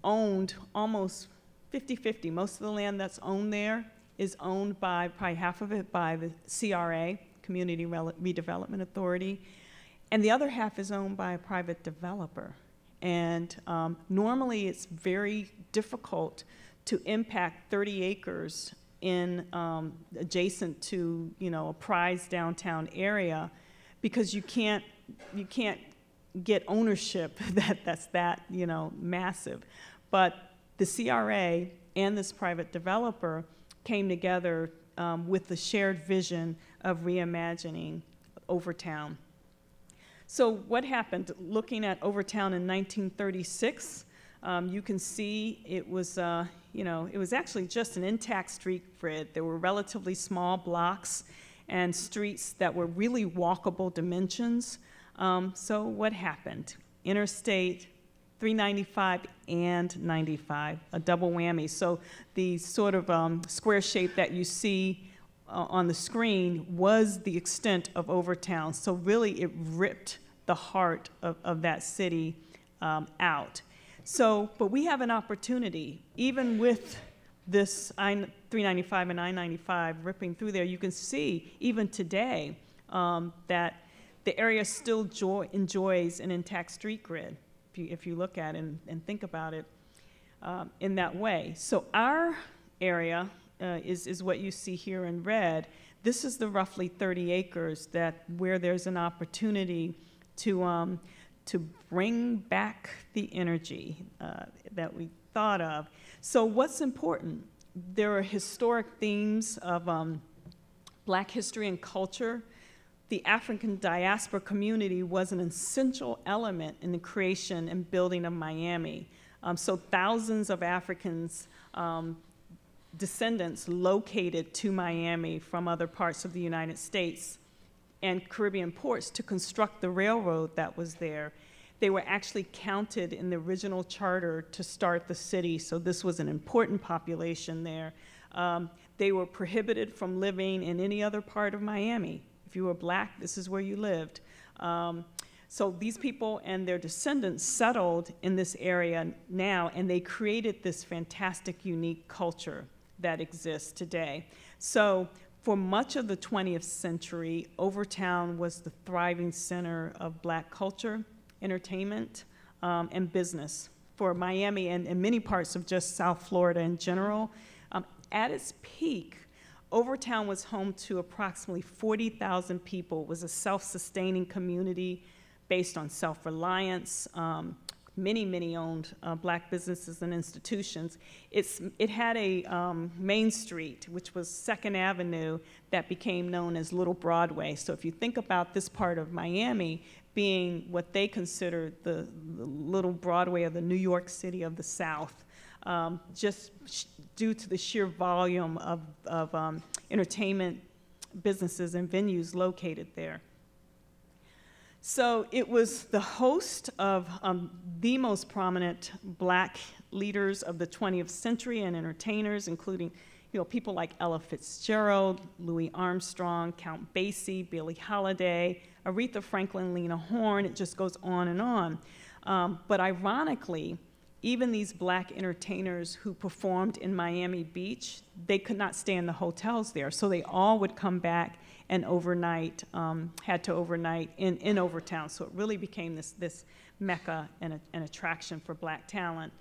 owned almost fifty fifty. Most of the land that's owned there is owned by, probably half of it, by the C R A, Community Redevelopment Authority, and the other half is owned by a private developer. And um, normally it's very difficult to impact thirty acres in um, adjacent to, you know, a prized downtown area, because you can't you can't get ownership that that's that, you know, massive. But the C R A and this private developer came together um, with the shared vision of reimagining Overtown. So what happened? Looking at Overtown in nineteen thirty-six, Um, you can see it was, uh, you know, it was actually just an intact street grid. There were relatively small blocks and streets that were really walkable dimensions. Um, so what happened? Interstate three ninety-five and ninety-five, a double whammy. So the sort of um, square shape that you see uh, on the screen was the extent of Overtown. So really it ripped the heart of, of that city um, out. So, but we have an opportunity, even with this I three ninety-five and I ninety-five ripping through there, you can see even today um, that the area still joy, enjoys an intact street grid, if you, if you look at it and, and think about it um, in that way. So our area uh, is, is what you see here in red. This is the roughly thirty acres that where there's an opportunity to um, to bring back the energy uh, that we thought of. So what's important? There are historic themes of um, Black history and culture. The African diaspora community was an essential element in the creation and building of Miami. Um, so thousands of Africans, um, descendants located to Miami from other parts of the United States and Caribbean ports to construct the railroad that was there. They were actually counted in the original charter to start the city, so this was an important population there. Um, they were prohibited from living in any other part of Miami. If you were Black, this is where you lived. Um, so these people and their descendants settled in this area now, and they created this fantastic, unique culture that exists today. So, for much of the twentieth century, Overtown was the thriving center of Black culture, entertainment, um, and business. For Miami and, and many parts of just South Florida in general, um, at its peak, Overtown was home to approximately forty thousand people. It was a self-sustaining community based on self-reliance. Um, many, many owned uh, Black businesses and institutions. It's, it had a um, Main Street, which was Second Avenue, that became known as Little Broadway. So if you think about this part of Miami being what they considered the, the Little Broadway or the New York City of the South, um, just sh due to the sheer volume of, of um, entertainment businesses and venues located there. So it was the host of um, the most prominent Black leaders of the twentieth century and entertainers, including you know, people like Ella Fitzgerald, Louis Armstrong, Count Basie, Billie Holiday, Aretha Franklin, Lena Horne. It just goes on and on. Um, but ironically, even these Black entertainers who performed in Miami Beach, they could not stay in the hotels there, so they all would come back and overnight, um, had to overnight in, in Overtown. So it really became this, this mecca and a, an attraction for Black talent.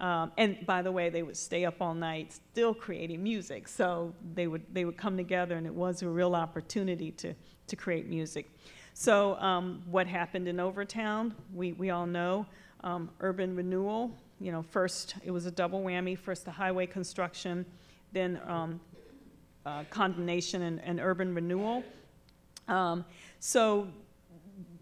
Um, and by the way, they would stay up all night still creating music. So they would, they would come together, and it was a real opportunity to, to create music. So um, what happened in Overtown? We, we all know um, urban renewal. You know, first it was a double whammy, first the highway construction, then um, Uh, condemnation and, and urban renewal. Um, so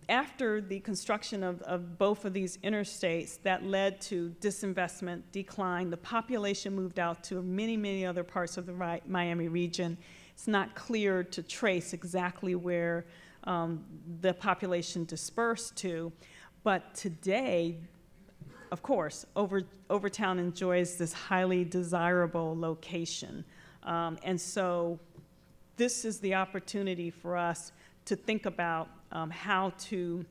after the construction of, of both of these interstates, that led to disinvestment, decline. The population moved out to many, many other parts of the Miami region. It's not clear to trace exactly where um, the population dispersed to, but today, of course, over, Overtown enjoys this highly desirable location. Um, and so this is the opportunity for us to think about um, how to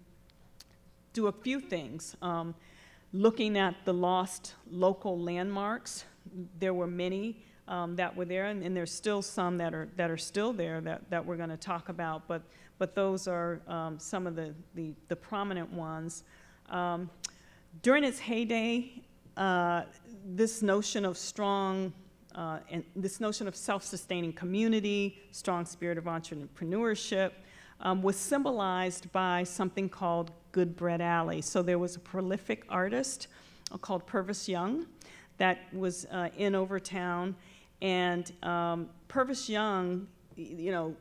do a few things. Um, looking at the lost local landmarks, there were many um, that were there, and, and there's still some that are, that are still there that, that we're going to talk about, but, but those are um, some of the, the, the prominent ones. Um, during its heyday, uh, this notion of strong Uh, and this notion of self-sustaining community, strong spirit of entrepreneurship, um, was symbolized by something called Good Bread Alley. So there was a prolific artist called Purvis Young that was uh, in Overtown, and um, Purvis Young, you know,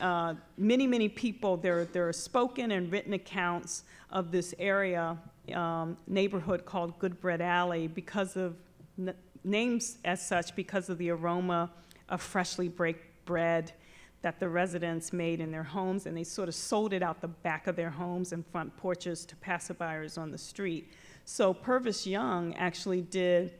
uh, many, many people, there, there are spoken and written accounts of this area, um, neighborhood called Good Bread Alley, because of n names as such, because of the aroma of freshly baked bread that the residents made in their homes, and they sort of sold it out the back of their homes and front porches to passerbyers on the street. So Purvis Young actually did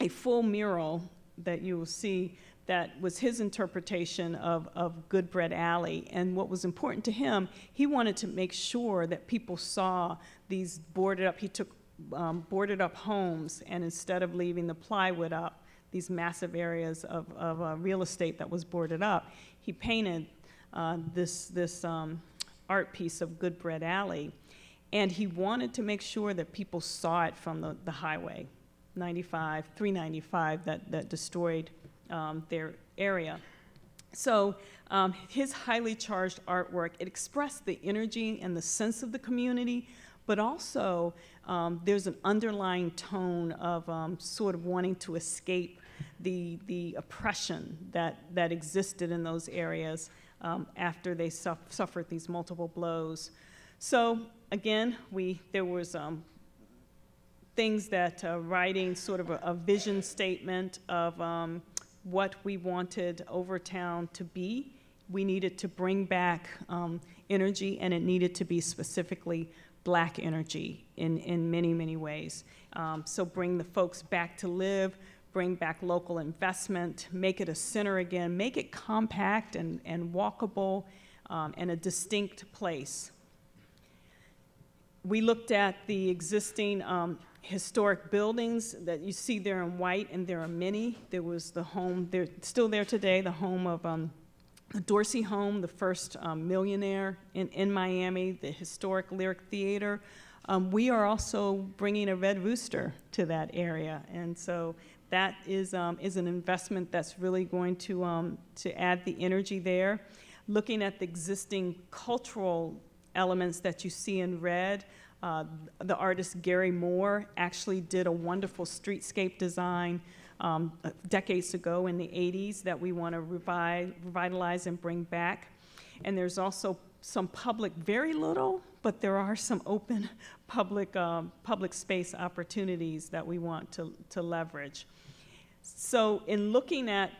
a full mural that you will see that was his interpretation of, of Good Bread Alley. And what was important to him, he wanted to make sure that people saw these boarded up, he took um, boarded up homes, and instead of leaving the plywood up, these massive areas of, of uh, real estate that was boarded up, he painted uh, this, this um, art piece of Good Bread Alley. And he wanted to make sure that people saw it from the, the highway, ninety-five, three ninety-five, that, that destroyed um, their area. So um, his highly charged artwork, it expressed the energy and the sense of the community, but also um, there's an underlying tone of um, sort of wanting to escape the, the oppression that, that existed in those areas um, after they su suffered these multiple blows. So again, we, there was um, things that uh, writing sort of a, a vision statement of um, what we wanted Overtown to be. We needed to bring back um, energy, and it needed to be specifically Black energy in, in many, many ways. Um, so bring the folks back to live, bring back local investment, make it a center again, make it compact and, and walkable um, and a distinct place. We looked at the existing um, historic buildings that you see there in white, and there are many. There was the home, they're still there today, the home of um, the Dorsey home, the first um, millionaire in, in Miami, the historic Lyric Theater. Um, we are also bringing a Red Rooster to that area. And so that is, um, is an investment that's really going to, um, to add the energy there. Looking at the existing cultural elements that you see in red, uh, the artist Gary Moore actually did a wonderful streetscape design Um, decades ago in the eighties that we want to revive, revitalize and bring back. And there's also some public, very little, but there are some open public, um, public space opportunities that we want to, to leverage. So in looking at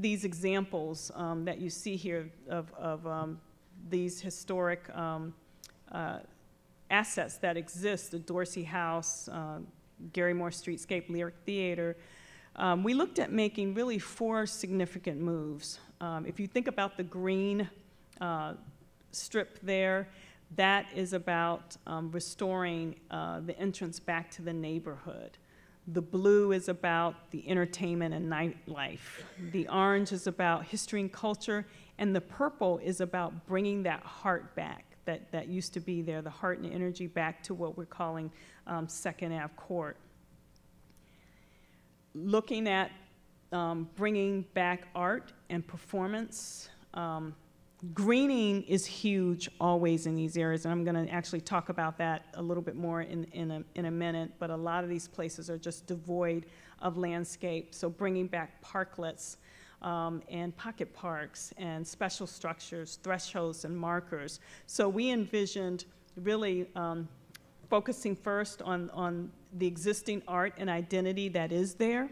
these examples um, that you see here of, of um, these historic um, uh, assets that exist, the Dorsey House, uh, Gary Moore Streetscape, Lyric Theater, Um, we looked at making really four significant moves. Um, if you think about the green uh, strip there, that is about um, restoring uh, the entrance back to the neighborhood. The blue is about the entertainment and nightlife. The orange is about history and culture, and the purple is about bringing that heart back that, that used to be there, the heart and energy back to what we're calling um, Second Avenue Court. Looking at um, bringing back art and performance. Um, greening is huge always in these areas, and I'm gonna actually talk about that a little bit more in, in, a, in a minute, but a lot of these places are just devoid of landscape, so bringing back parklets um, and pocket parks and special structures, thresholds and markers. So we envisioned really um, focusing first on, on the existing art and identity that is there,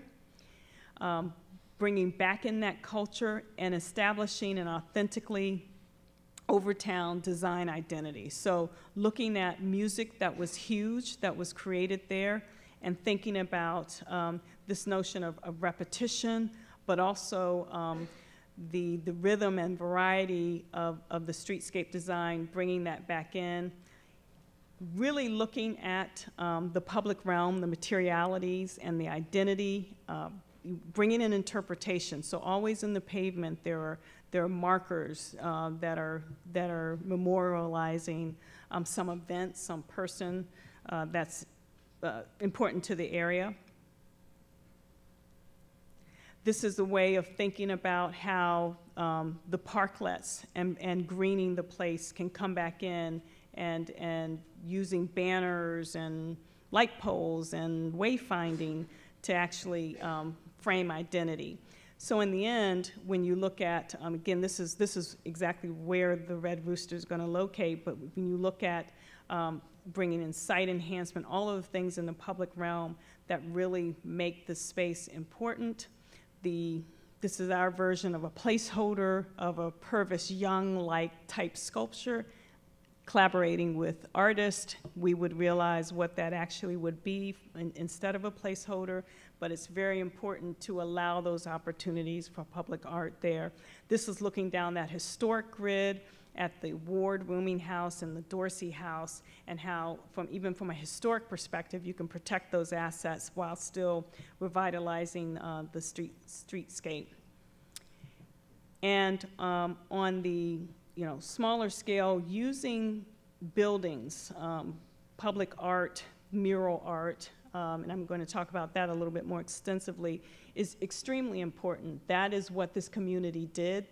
um, bringing back in that culture and establishing an authentically Overtown design identity. So looking at music that was huge, that was created there, and thinking about um, this notion of, of repetition, but also um, the, the rhythm and variety of, of the streetscape design, bringing that back in. Really looking at um, the public realm, the materialities and the identity, uh, bringing in interpretation. So always in the pavement there are, there are markers uh, that, are, that are memorializing um, some event, some person uh, that's uh, important to the area. This is a way of thinking about how um, the parklets and, and greening the place can come back in and, and using banners and light poles and wayfinding to actually um, frame identity. So in the end, when you look at, um, again, this is, this is exactly where the Red Rooster is going to locate, but when you look at um, bringing in site enhancement, all of the things in the public realm that really make this space important, the, this is our version of a placeholder of a Purvis Young-like type sculpture. Collaborating with artists, we would realize what that actually would be in, instead of a placeholder, but it's very important to allow those opportunities for public art there. This is looking down that historic grid at the Ward Rooming House and the Dorsey House, and how from even from a historic perspective you can protect those assets while still revitalizing uh, the street streetscape. And um, on the you know, smaller scale, using buildings, um, public art, mural art, um, and I'm going to talk about that a little bit more extensively, is extremely important. That is what this community did.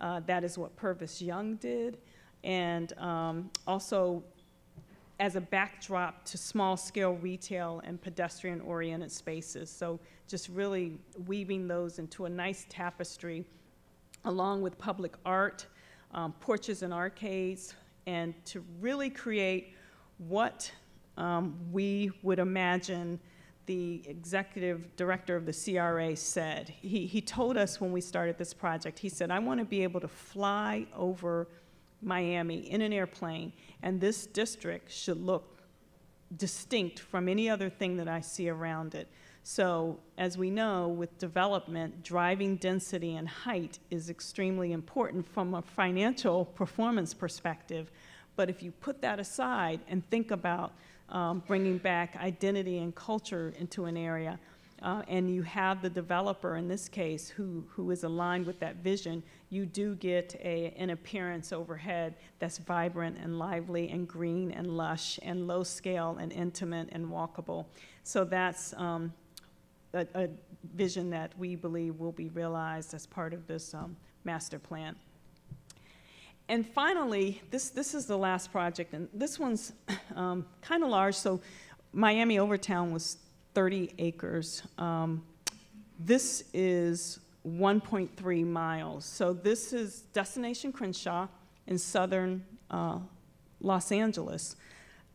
Uh, that is what Purvis Young did. And um, also as a backdrop to small scale retail and pedestrian oriented spaces. So just really weaving those into a nice tapestry along with public art, Um, porches and arcades, and to really create what um, we would imagine the executive director of the C R A said. He, he told us when we started this project, he said, I want to be able to fly over Miami in an airplane, and this district should look distinct from any other thing that I see around it. So as we know, with development, driving density and height is extremely important from a financial performance perspective. But if you put that aside and think about um, bringing back identity and culture into an area, uh, and you have the developer in this case who, who is aligned with that vision, you do get a, an appearance overhead that's vibrant and lively and green and lush and low scale and intimate and walkable. So that's um, A, a vision that we believe will be realized as part of this um, master plan. And finally, this, this is the last project, and this one's um, kind of large. So Miami Overtown was thirty acres. Um, this is one point three miles. So this is Destination Crenshaw in southern uh, Los Angeles.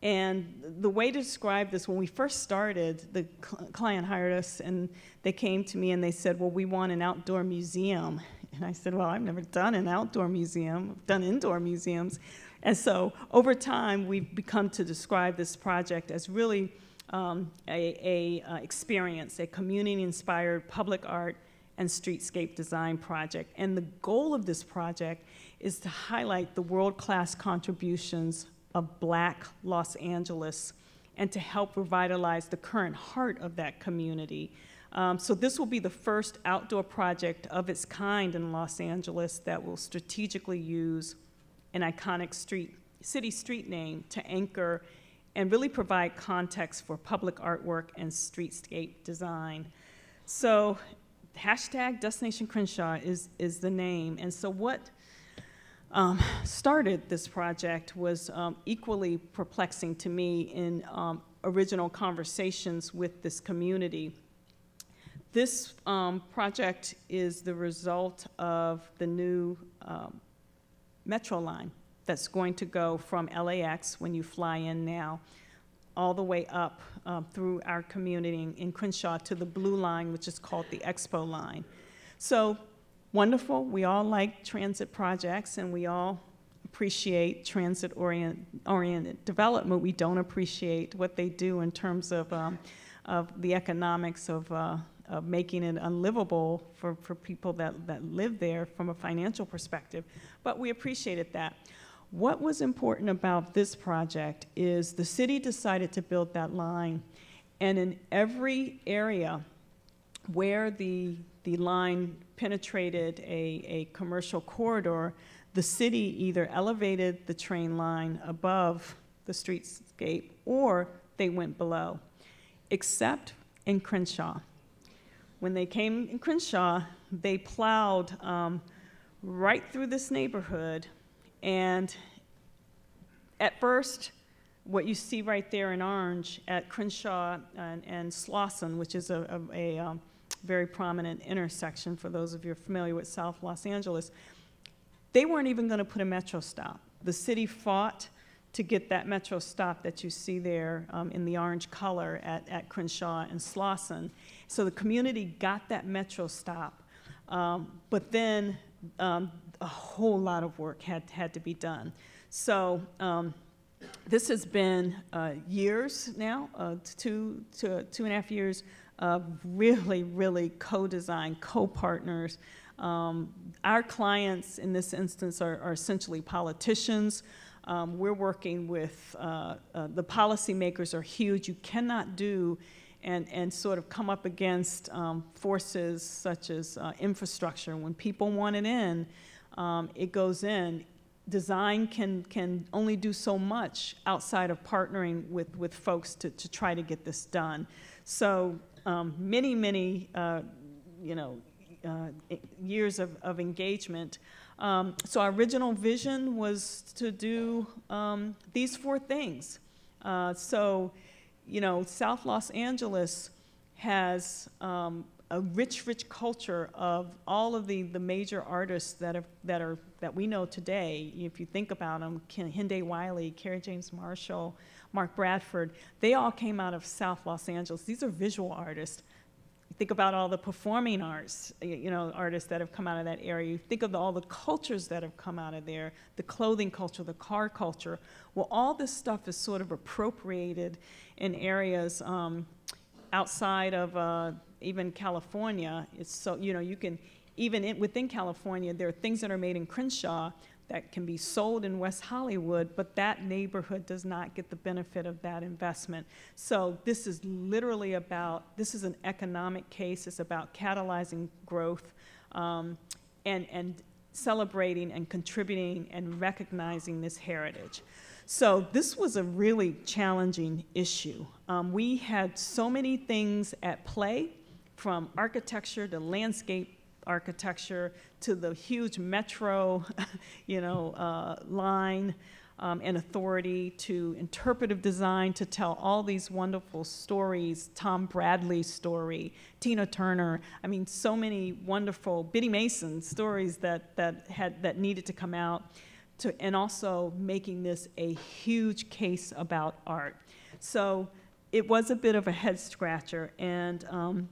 And the way to describe this, when we first started, the cl- client hired us, and they came to me and they said, well, we want an outdoor museum. And I said, well, I've never done an outdoor museum. I've done indoor museums. And so over time, we've become to describe this project as really um, a, a uh, experience, a community-inspired public art and streetscape design project. And the goal of this project is to highlight the world-class contributions of Black Los Angeles and to help revitalize the current heart of that community. Um, so this will be the first outdoor project of its kind in Los Angeles that will strategically use an iconic street, city street name to anchor and really provide context for public artwork and streetscape design. So hashtag Destination Crenshaw is, is the name. And so what Um, started this project was um, equally perplexing to me in um, original conversations with this community. This um, project is the result of the new um, metro line that's going to go from L A X, when you fly in now, all the way up uh, through our community in Crenshaw to the Blue Line, which is called the Expo Line. So, wonderful. We all like transit projects, and we all appreciate transit-oriented development. We don't appreciate what they do in terms of, um, of the economics of, uh, of making it unlivable for, for people that, that live there from a financial perspective. But we appreciated that. What was important about this project is the city decided to build that line, and in every area where the the line penetrated a, a commercial corridor, the city either elevated the train line above the streetscape or they went below, except in Crenshaw. When they came in Crenshaw, they plowed um, right through this neighborhood, and at first, what you see right there in orange at Crenshaw and, and Slauson, which is a, a, a um, very prominent intersection for those of you familiar with South Los Angeles. They weren't even going to put a metro stop. The city fought to get that metro stop that you see there um, in the orange color at, at Crenshaw and Slauson. So the community got that metro stop, um, but then um, a whole lot of work had, had to be done. So um, this has been uh, years now, uh, two, two, two and a half years of really, really co-design, co-partners. Um, our clients in this instance are, are essentially politicians. Um, we're working with, uh, uh, the policymakers are huge. You cannot do and, and sort of come up against um, forces such as uh, infrastructure. When people want it in, um, it goes in. Design can, can only do so much outside of partnering with, with folks to, to try to get this done. So um, many, many, uh, you know, uh, years of, of engagement. Um, so our original vision was to do um, these four things. Uh, so, you know, South Los Angeles has um, a rich, rich culture of all of the, the major artists that are, that are that we know today. If you think about them, Ken, Hyundai Wiley, Kerry James Marshall, Mark Bradford, they all came out of South Los Angeles. These are visual artists. Think about all the performing arts, you know, artists that have come out of that area. You think of the, all the cultures that have come out of there, the clothing culture, the car culture. Well, all this stuff is sort of appropriated in areas um, outside of uh, even California. It's so, you know, you can, even in, within California, there are things that are made in Crenshaw that can be sold in West Hollywood, but that neighborhood does not get the benefit of that investment. So this is literally about, this is an economic case. It's about catalyzing growth um, and, and celebrating and contributing and recognizing this heritage. So this was a really challenging issue. Um, we had so many things at play, from architecture to landscape architecture to the huge metro, you know, uh, line um, and authority, to interpretive design, to tell all these wonderful stories, Tom Bradley's story, Tina Turner. I mean, so many wonderful Biddy Mason stories that that had that needed to come out, to and also making this a huge case about art. So it was a bit of a head scratcher, and. Um,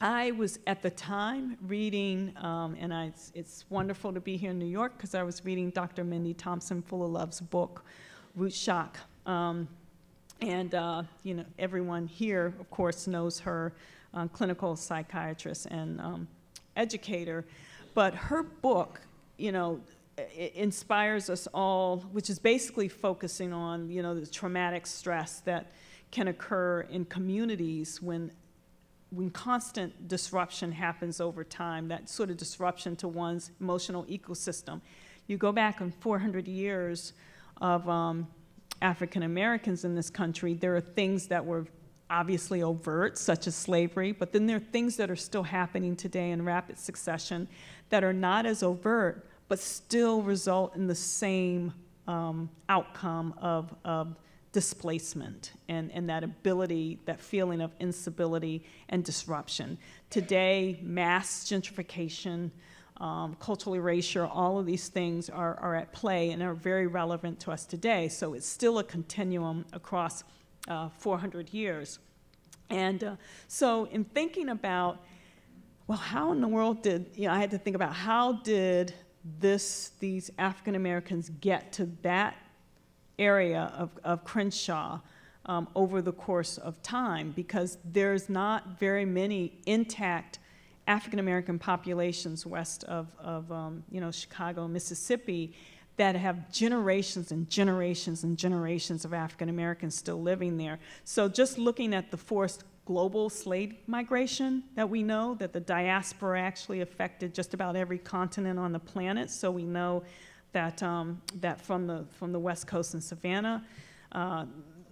I was at the time reading, um, and I, it's, it's wonderful to be here in New York because I was reading Doctor Mindy Thompson Fuller Love's book, Root Shock. Um, and uh, you know, everyone here, of course, knows her, uh, clinical psychiatrist and um, educator. But her book, you know, it inspires us all, which is basically focusing on, you know, the traumatic stress that can occur in communities when. when constant disruption happens over time, that sort of disruption to one's emotional ecosystem. You go back in four hundred years of um, African Americans in this country, there are things that were obviously overt, such as slavery, but then there are things that are still happening today in rapid succession that are not as overt, but still result in the same um, outcome of, of displacement and, and that ability, that feeling of instability and disruption. Today, mass gentrification, um, cultural erasure, all of these things are, are at play and are very relevant to us today. So it's still a continuum across uh, four hundred years. And uh, so in thinking about, well, how in the world did, you know, I had to think about how did this, these African Americans get to that area of, of Crenshaw um, over the course of time, because there's not very many intact African-American populations west of, of um, you know, Chicago, Mississippi, that have generations and generations and generations of African-Americans still living there. So just looking at the forced global slave migration that we know, that the diaspora actually affected just about every continent on the planet, so we know that, um, that from, the, from the West Coast and Savannah, uh,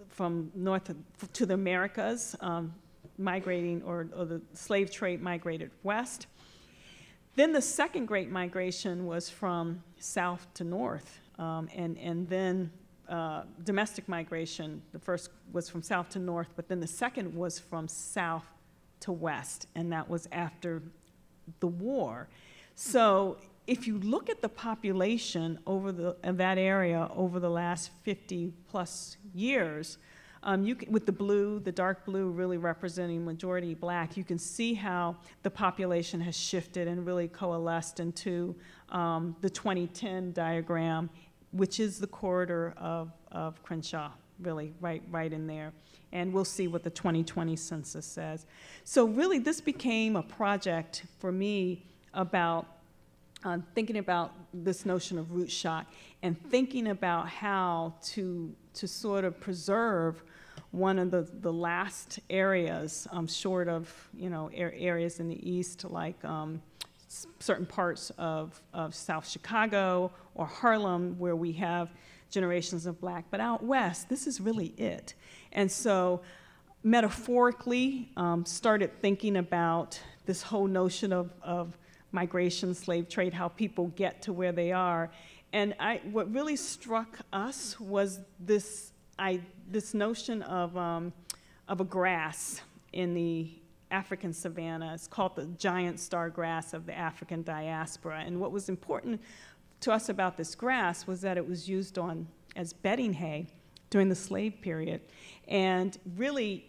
from north to the Americas, um, migrating, or, or the slave trade migrated west. Then the second great migration was from south to north, um, and, and then uh, domestic migration. The first was from south to north, but then the second was from south to West, and that was after the war. So if you look at the population over the, of that area over the last fifty plus years, um, you can, with the blue, the dark blue really representing majority black, you can see how the population has shifted and really coalesced into um, the twenty ten diagram, which is the corridor of, of Crenshaw, really right, right in there. And we'll see what the twenty twenty census says. So really this became a project for me about Uh, thinking about this notion of root shock and thinking about how to, to sort of preserve one of the, the last areas, um, short of, you know, er areas in the East, like um, certain parts of, of South Chicago or Harlem, where we have generations of black. But out West, this is really it. And so metaphorically, um, started thinking about this whole notion of, of migration, slave trade, how people get to where they are. And I, what really struck us was this, I, this notion of, um, of a grass in the African savanna. It's called the giant star grass of the African diaspora. And what was important to us about this grass was that it was used on as bedding hay during the slave period. And really,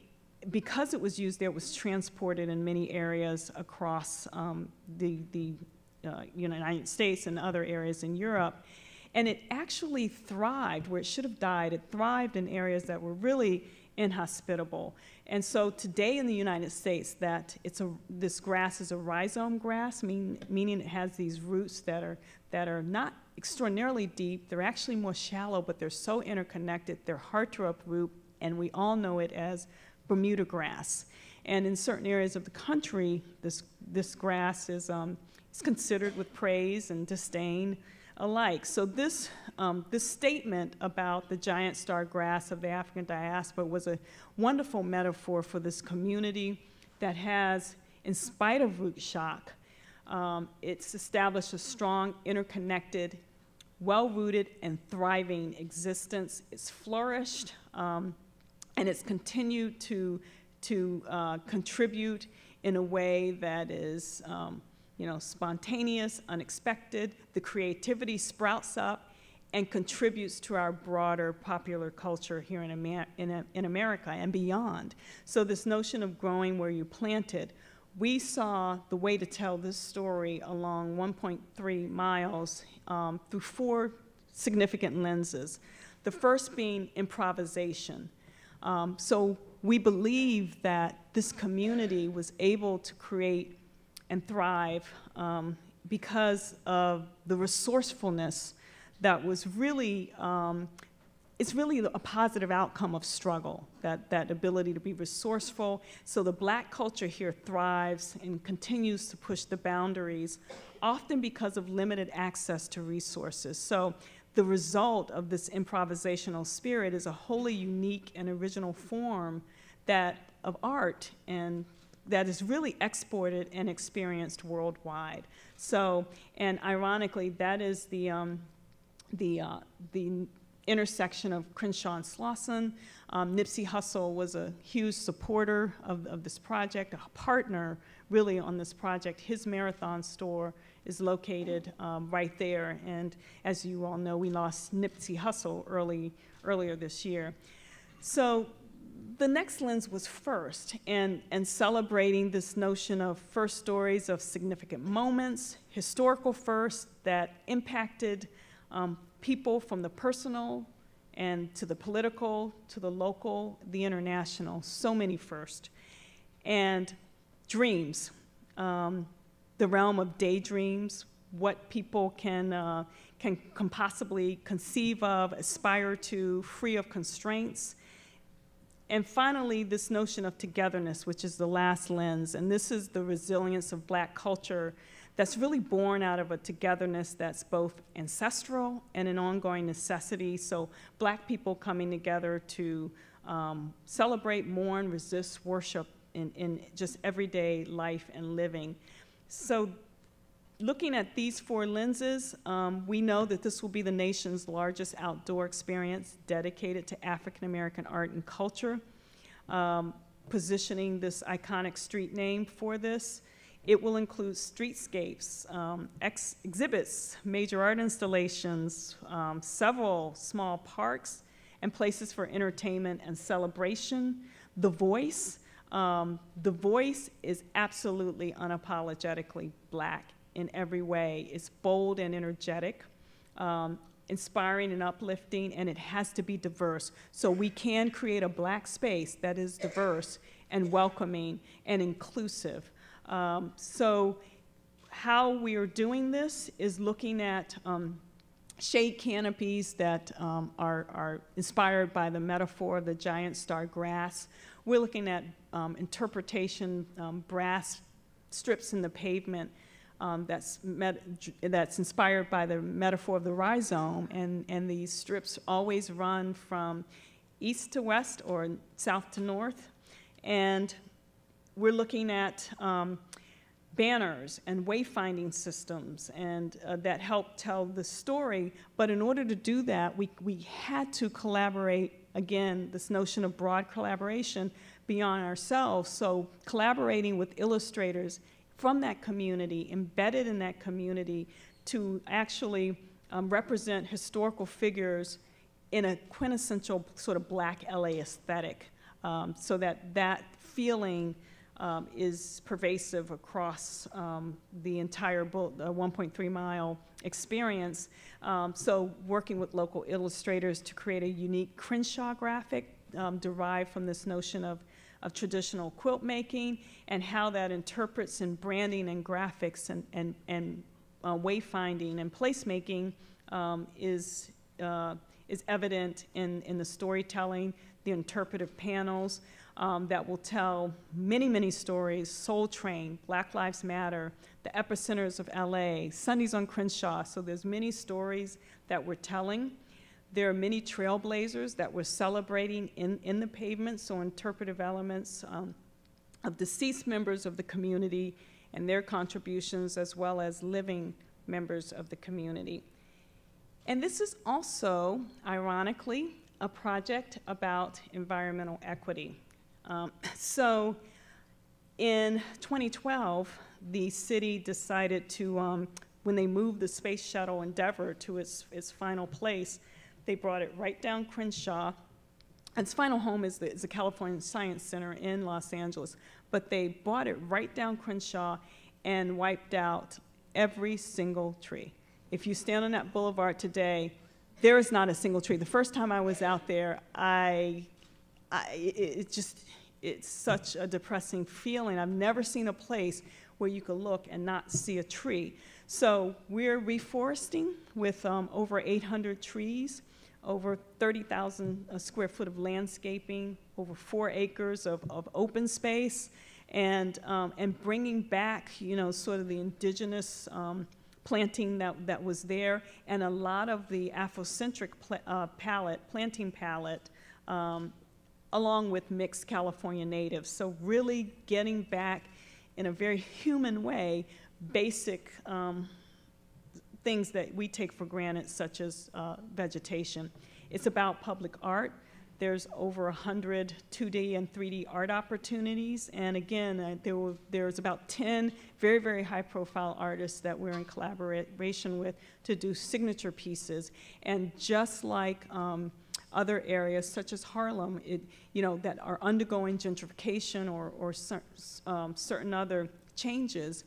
because it was used there, it was transported in many areas across um, the, the uh, United States and other areas in Europe. And it actually thrived where it should have died. It thrived in areas that were really inhospitable. And so today in the United States, that it's a, this grass is a rhizome grass, mean, meaning it has these roots that are, that are not extraordinarily deep. They're actually more shallow, but they're so interconnected. They're hard to uproot, and we all know it as Bermuda grass. And in certain areas of the country, this, this grass is um, it's considered with praise and disdain alike. So this, um, this statement about the giant star grass of the African diaspora was a wonderful metaphor for this community that has, in spite of root shock, um, it's established a strong, interconnected, well-rooted, and thriving existence. It's flourished. Um, And it's continued to, to uh, contribute in a way that is um, you know, spontaneous, unexpected. The creativity sprouts up and contributes to our broader popular culture here in, Amer in, a, in America and beyond. So this notion of growing where you planted, we saw the way to tell this story along one point three miles um, through four significant lenses. The first being improvisation. Um, so we believe that this community was able to create and thrive um, because of the resourcefulness that was really, um, it's really a positive outcome of struggle, that, that ability to be resourceful. So the black culture here thrives and continues to push the boundaries, often because of limited access to resources. So the result of this improvisational spirit is a wholly unique and original form that, of art, and that is really exported and experienced worldwide. So, and ironically, that is the, um, the, uh, the intersection of Crenshaw and Slauson. Um, Nipsey Hussle was a huge supporter of, of this project, a partner really on this project. His marathon store is located um, right there, and as you all know, we lost Nipsey Hussle early, earlier this year. So the next lens was first, and, and celebrating this notion of first stories of significant moments, historical firsts that impacted um, people from the personal and to the political, to the local, the international, so many firsts. And dreams. Um, the realm of daydreams, what people can, uh, can, can possibly conceive of, aspire to, free of constraints. And finally, this notion of togetherness, which is the last lens, and this is the resilience of black culture that's really born out of a togetherness that's both ancestral and an ongoing necessity. So black people coming together to um, celebrate, mourn, resist, worship in, in just everyday life and living. So looking at these four lenses, um, we know that this will be the nation's largest outdoor experience dedicated to African American art and culture. Um, positioning this iconic street name for this. It will include streetscapes, um, ex exhibits, major art installations, um, several small parks, and places for entertainment and celebration. The Voice, um, the Voice is absolutely unapologetically Black in every way. It's bold and energetic, um, inspiring and uplifting, and it has to be diverse. So we can create a Black space that is diverse and welcoming and inclusive. Um, so how we are doing this is looking at um, shade canopies that um, are, are inspired by the metaphor of the giant star grass. We're looking at um, interpretation, um, brass strips in the pavement um, that's, met that's inspired by the metaphor of the rhizome. And, and these strips always run from east to west or south to north. And we're looking at um, banners and wayfinding systems and uh, that help tell the story. But in order to do that, we, we had to collaborate, again, this notion of broad collaboration beyond ourselves. So collaborating with illustrators from that community, embedded in that community, to actually um, represent historical figures in a quintessential sort of Black L A aesthetic, um, so that that feeling Um, is pervasive across um, the entire one point three mile experience. Um, so working with local illustrators to create a unique Crenshaw graphic um, derived from this notion of, of traditional quilt making and how that interprets in branding and graphics and, and, and uh, wayfinding and placemaking um, is, uh, is evident in, in the storytelling, the interpretive panels. Um, that will tell many, many stories. Soul Train, Black Lives Matter, the epicenters of L A, Sundays on Crenshaw. So there's many stories that we're telling. There are many trailblazers that we're celebrating in, in the pavement, so interpretive elements um, of deceased members of the community and their contributions, as well as living members of the community. And this is also, ironically, a project about environmental equity. Um, so in twenty twelve, the city decided to, um, when they moved the Space Shuttle Endeavor to its, its final place, they brought it right down Crenshaw. Its final home is the, is the California Science Center in Los Angeles, but they brought it right down Crenshaw and wiped out every single tree. If you stand on that boulevard today, there is not a single tree. The first time I was out there, I... I, it just, it's such a depressing feeling. I've never seen a place where you could look and not see a tree. So we're reforesting with um, over eight hundred trees, over thirty thousand square foot of landscaping, over four acres of, of open space, and, um, and bringing back, you know, sort of the indigenous um, planting that, that was there, and a lot of the Afrocentric pl uh, palette, planting palette, um, along with mixed California natives. So really getting back in a very human way basic um, things that we take for granted, such as uh, vegetation. It's about public art. There's over one hundred two D and three D art opportunities. And again, uh, there were, there's about ten very, very high profile artists that we're in collaboration with to do signature pieces. And just like um, other areas such as Harlem, it, you know, that are undergoing gentrification or, or cer um, certain other changes,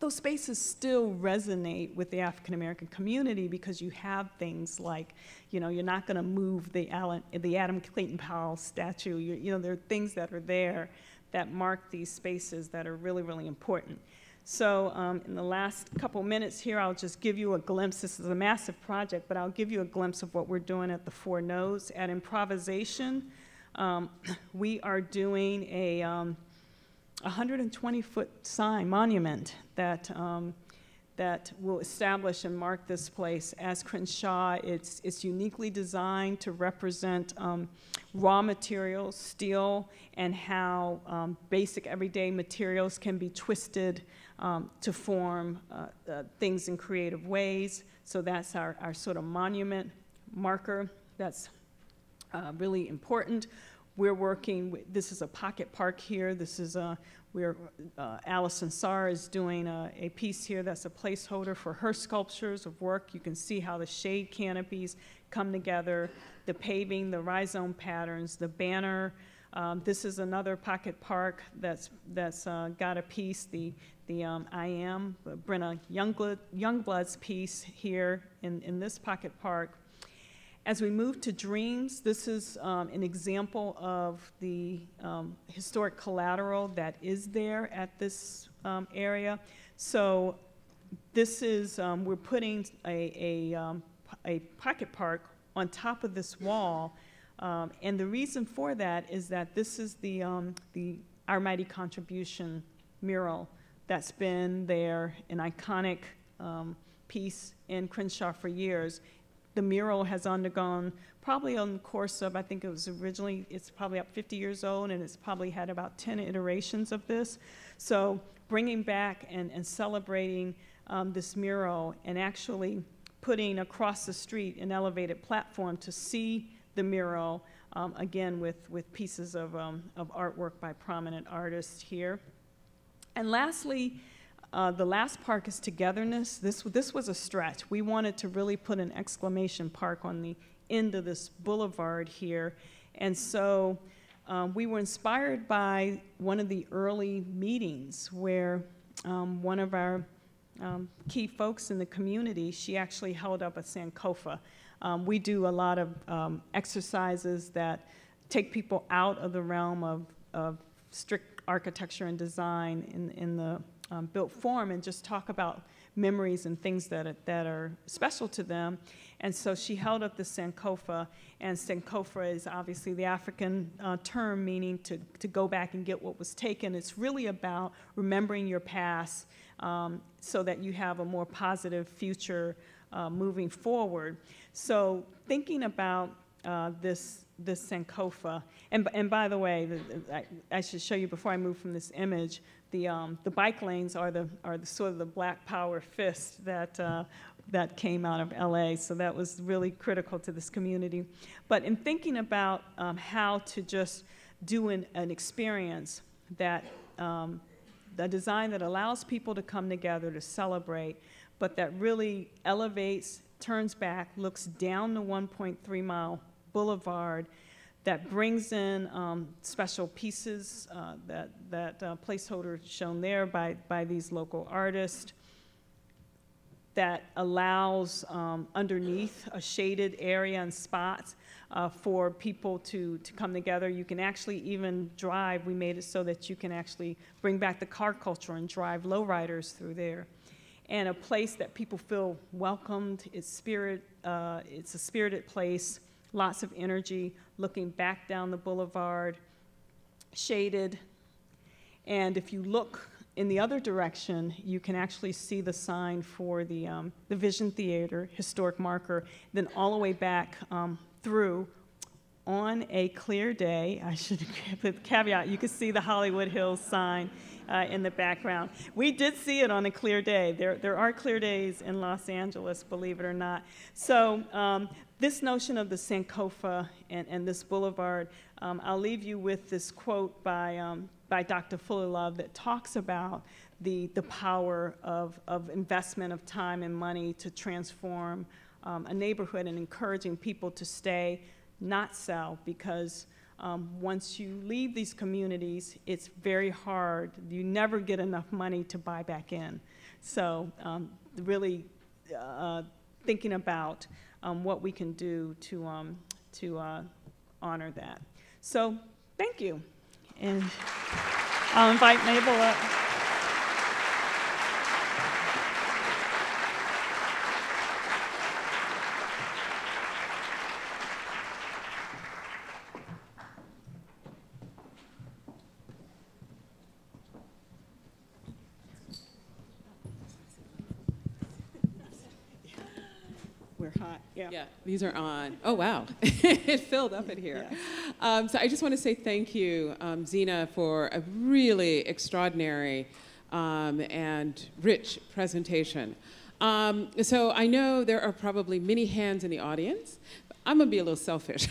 those spaces still resonate with the African-American community because you have things like, you know, you're not going to move the, Alan, the Adam Clayton Powell statue. You, you know, there are things that are there that mark these spaces that are really, really important. So um, in the last couple minutes here, I'll just give you a glimpse. This is a massive project, but I'll give you a glimpse of what we're doing at the Four Nodes. At Improvisation, um, we are doing a um, one hundred twenty foot sign monument that, um, that will establish and mark this place as Crenshaw. It's, it's uniquely designed to represent um, raw materials, steel, and how um, basic everyday materials can be twisted um, to form uh, uh, things in creative ways. So that's our, our sort of monument marker that's uh, really important. We're working, this is a pocket park here. This is a, we're, uh, Allison Saar is doing a, a piece here that's a placeholder for her sculptures of work. You can see how the shade canopies come together, the paving, the rhizome patterns, the banner. Um, this is another pocket park that's, that's uh, got a piece, the, the um, I Am, Brenna Youngblood, Youngblood's piece here in, in this pocket park. As we move to Dreams, this is um, an example of the um, historic collateral that is there at this um, area. So this is, um, we're putting a, a, um, a pocket park on top of this wall. Um, and the reason for that is that this is the, um, the Our Mighty Contribution mural that's been there, an iconic um, piece in Crenshaw for years. The mural has undergone probably on the course of, I think it was originally, it's probably up fifty years old, and it's probably had about ten iterations of this. So bringing back and, and celebrating um, this mural, and actually putting across the street an elevated platform to see the mural, um, again with, with pieces of, um, of artwork by prominent artists here. And lastly, Uh, the last park is Togetherness. This, this was a stretch. We wanted to really put an exclamation park on the end of this boulevard here. And so um, we were inspired by one of the early meetings where um, one of our um, key folks in the community, she actually held up a Sankofa. Um, we do a lot of um, exercises that take people out of the realm of, of strict architecture and design in, in the Um, built form, and just talk about memories and things that are, that are special to them. And so she held up the Sankofa, and Sankofa is obviously the African uh, term meaning to, to go back and get what was taken. It's really about remembering your past um, so that you have a more positive future uh, moving forward. So thinking about uh, this this Sankofa, and, and by the way, the, I, I should show you before I move from this image, the, um, the bike lanes are the, are the sort of the black power fist that, uh, that came out of L A, so that was really critical to this community. But in thinking about um, how to just do an, an experience that, um, the design that allows people to come together to celebrate, but that really elevates, turns back, looks down the one point three mile boulevard, that brings in um, special pieces, uh, that, that uh, placeholder shown there by, by these local artists, that allows um, underneath a shaded area and spots uh, for people to, to come together. You can actually even drive. We made it so that you can actually bring back the car culture and drive lowriders through there. And a place that people feel welcomed. It's, spirit, uh, it's a spirited place. Lots of energy, looking back down the boulevard, shaded. And if you look in the other direction, you can actually see the sign for the, um, the Vision Theater, historic marker, then all the way back um, through. On a clear day, I should put the caveat, you can see the Hollywood Hills sign uh, in the background. We did see it on a clear day. There, there are clear days in Los Angeles, believe it or not. So um, this notion of the Sankofa and, and this boulevard, um, I'll leave you with this quote by, um, by Doctor Fuller Love that talks about the, the power of, of investment of time and money to transform um, a neighborhood, and encouraging people to stay, not sell, because um, once you leave these communities, it's very hard. You never get enough money to buy back in. So um, really uh, thinking about um, what we can do to, um, to uh, honor that. So thank you. And I'll invite Mabel up. Yeah, these are on. Oh, wow. It filled up in here. Yeah. Um, so I just want to say thank you, um, Zena, for a really extraordinary um, and rich presentation. Um, so I know there are probably many hands in the audience. I'm gonna be a little selfish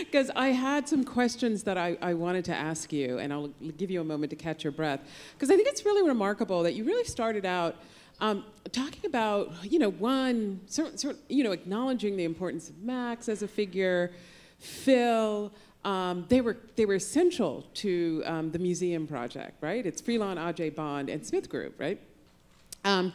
because I had some questions that I, I wanted to ask you, and I'll give you a moment to catch your breath, because I think it's really remarkable that you really started out um, talking about, you know, one, certain, certain, you know, acknowledging the importance of Max as a figure, Phil. Um, they were they were essential to um, the museum project, right? It's Freelon, Ajay, Bond, and Smith Group, right? Um,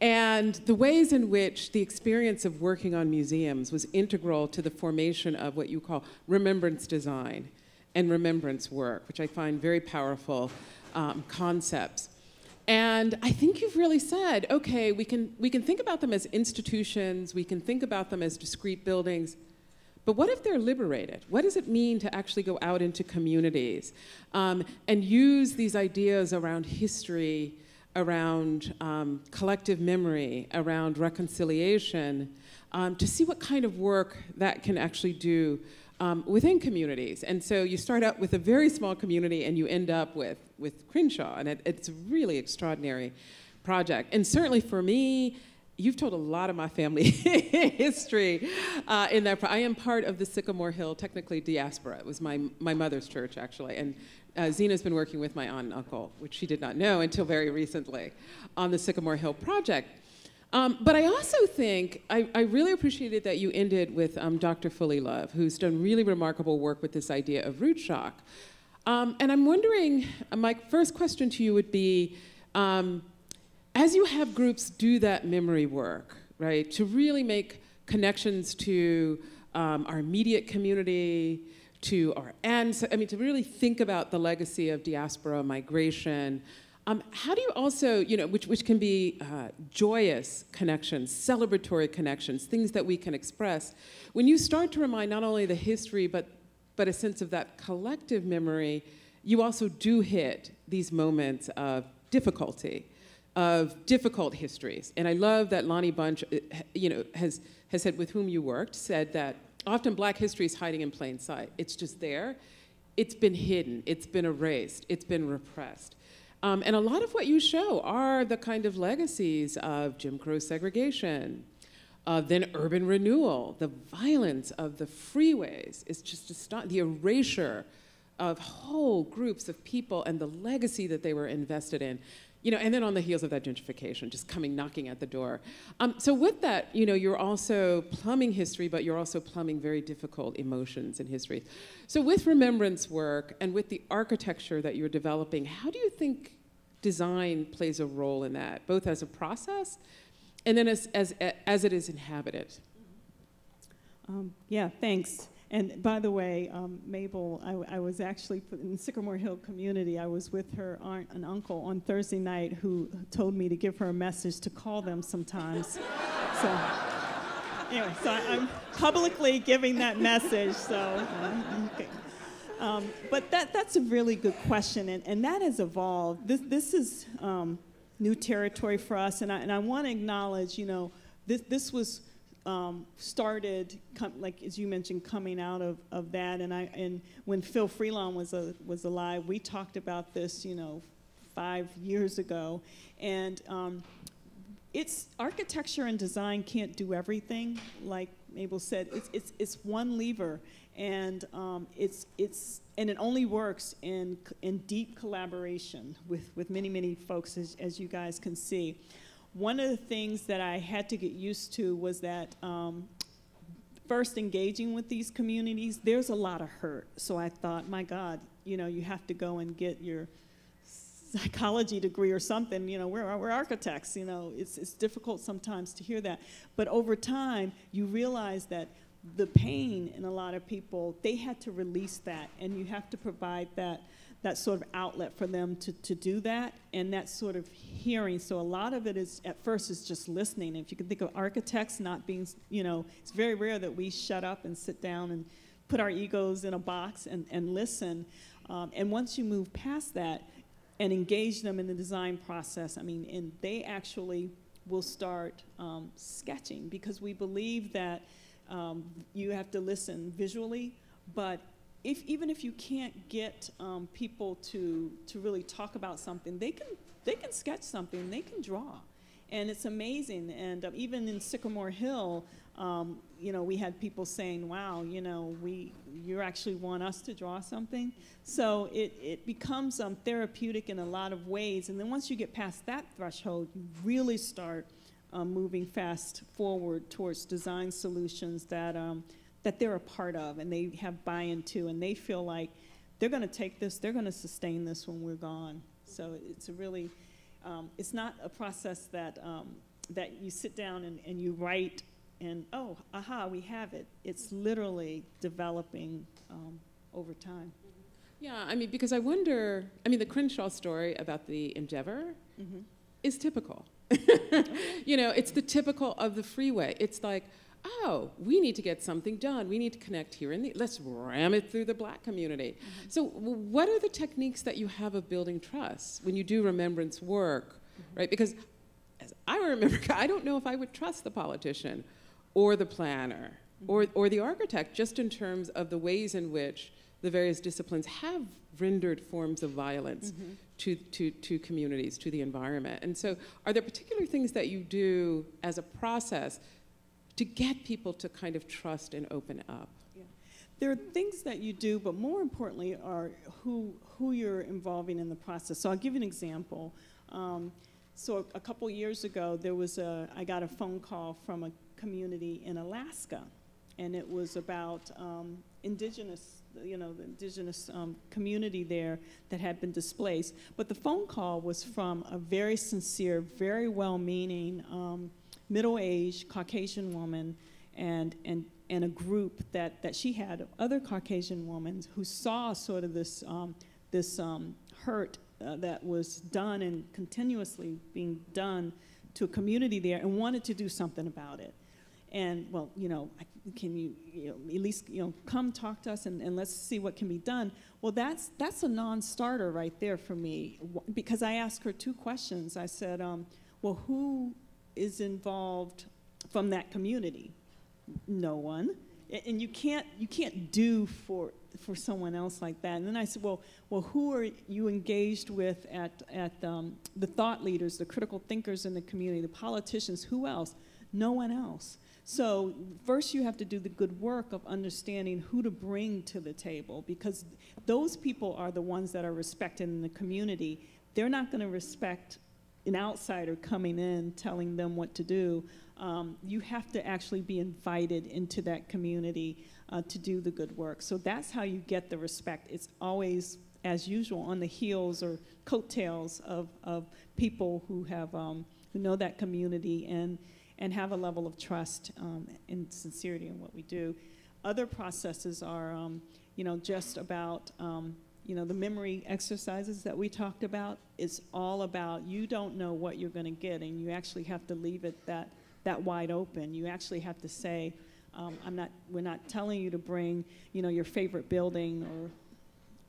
and the ways in which the experience of working on museums was integral to the formation of what you call remembrance design and remembrance work, which I find very powerful um, concepts. And I think you've really said, okay, we can, we can think about them as institutions, we can think about them as discrete buildings, but what if they're liberated? What does it mean to actually go out into communities um, and use these ideas around history, around um, collective memory, around reconciliation, um, to see what kind of work that can actually do um, within communities? And so you start out with a very small community and you end up with, with Crenshaw, and it, it's a really extraordinary project. And certainly for me, you've told a lot of my family history uh, in that. I am part of the Sycamore Hill, technically diaspora. It was my, my mother's church, actually. And uh, Zena's been working with my aunt and uncle, which she did not know until very recently, on the Sycamore Hill project. Um, but I also think, I, I really appreciated that you ended with um, Doctor Fully Love, who's done really remarkable work with this idea of root shock. Um, and I'm wondering, my first question to you would be, um, as you have groups do that memory work, right, to really make connections to um, our immediate community, to our ancestors, I mean, to really think about the legacy of diaspora migration, um, how do you also, you know, which, which can be uh, joyous connections, celebratory connections, things that we can express, when you start to remind not only the history, but, but a sense of that collective memory, you also do hit these moments of difficulty, of difficult histories. And I love that Lonnie Bunch, you know, has, has said, with whom you worked, said that often black history is hiding in plain sight. It's just there. It's been hidden. It's been erased. It's been repressed. Um, and a lot of what you show are the kind of legacies of Jim Crow segregation, uh, then urban renewal, the violence of the freeways. It's just aston- the erasure of whole groups of people and the legacy that they were invested in. You know, and then on the heels of that, gentrification just coming knocking at the door. Um, so with that, you know, you're also plumbing history, but you're also plumbing very difficult emotions in history. So with remembrance work and with the architecture that you're developing, how do you think design plays a role in that, both as a process and then as, as, as it is inhabited? Um, yeah, thanks. And by the way, um, Mabel, I, I was actually in the Sycamore Hill community. I was with her aunt and uncle on Thursday night, who told me to give her a message to call them sometimes. So anyway, so I, I'm publicly giving that message. So, uh, okay. um, but that that's a really good question, and, and that has evolved. This this is um, new territory for us, and I and I want to acknowledge, you know, this this was. Um, started, com like as you mentioned, coming out of, of that, and I and when Phil Freelon was a, was alive, we talked about this, you know, five years ago, and um, it's architecture and design can't do everything, like Mabel said. It's it's it's one lever, and um, it's it's and it only works in in deep collaboration with with many many folks, as, as you guys can see. One of the things that I had to get used to was that um, first engaging with these communities, there's a lot of hurt. So I thought, my God, you know, you have to go and get your psychology degree or something. You know, we're, we're architects, you know. It's, it's difficult sometimes to hear that. But over time, you realize that the pain in a lot of people, they had to release that, and you have to provide that. that sort of outlet for them to, to do that, and that sort of hearing. So a lot of it is, at first, is just listening. If you can think of architects not being, you know, it's very rare that we shut up and sit down and put our egos in a box and, and listen. Um, and once you move past that and engage them in the design process, I mean, and they actually will start um, sketching, because we believe that um, you have to listen visually, but If, even if you can't get um, people to, to really talk about something, they can, they can sketch something, they can draw. And it's amazing. And uh, even in Sycamore Hill, um, you know, we had people saying, wow, you know, we, you actually want us to draw something. So it, it becomes um, therapeutic in a lot of ways. And then once you get past that threshold, you really start um, moving fast forward towards design solutions that, um, that they're a part of and they have buy-in to, and they feel like they're going to take this, they're going to sustain this when we're gone. So it's a really, um, it's not a process that, um, that you sit down and, and you write and, oh, aha, we have it. It's literally developing um, over time. Yeah, I mean, because I wonder, I mean, the Crenshaw story about the Endeavor mm-hmm. is typical. You know, it's the typical of the freeway. It's like, oh, we need to get something done. We need to connect here and there. Let's ram it through the Black community. Mm-hmm. So what are the techniques that you have of building trust when you do remembrance work, mm-hmm. right? Because as I remember, I don't know if I would trust the politician or the planner mm-hmm. or, or the architect, just in terms of the ways in which the various disciplines have rendered forms of violence mm-hmm. to, to, to communities, to the environment. And so are there particular things that you do as a process to get people to kind of trust and open up? Yeah. There are things that you do, but more importantly are who, who you're involving in the process. So I'll give you an example. Um, so a, a couple years ago, there was a, I got a phone call from a community in Alaska, and it was about um, indigenous, you know, the indigenous um, community there that had been displaced. But the phone call was from a very sincere, very well-meaning, um, middle-aged Caucasian woman and, and, and a group that, that she had, other Caucasian women who saw sort of this, um, this um, hurt uh, that was done and continuously being done to a community there and wanted to do something about it. And, well, you know, can you, you know, at least, you know, come talk to us and, and let's see what can be done. Well, that's, that's a non-starter right there for me, because I asked her two questions. I said, um, well, who is involved from that community? No one. And you can't, you can't do for, for someone else like that. And then I said, well, well who are you engaged with at, at um, the thought leaders, the critical thinkers in the community, the politicians, who else? No one else. So first you have to do the good work of understanding who to bring to the table, because those people are the ones that are respected in the community. They're not gonna respect an outsider coming in, telling them what to do. Um, you have to actually be invited into that community uh, to do the good work. So that's how you get the respect. It's always, as usual, on the heels or coattails of, of people who have, um, who know that community and, and have a level of trust um, and sincerity in what we do. Other processes are, um, you know, just about, um, you know, the memory exercises that we talked about. It's all about, you don't know what you're going to get, and you actually have to leave it that, that wide open. You actually have to say, um, I'm not, we're not telling you to bring, you know, your favorite building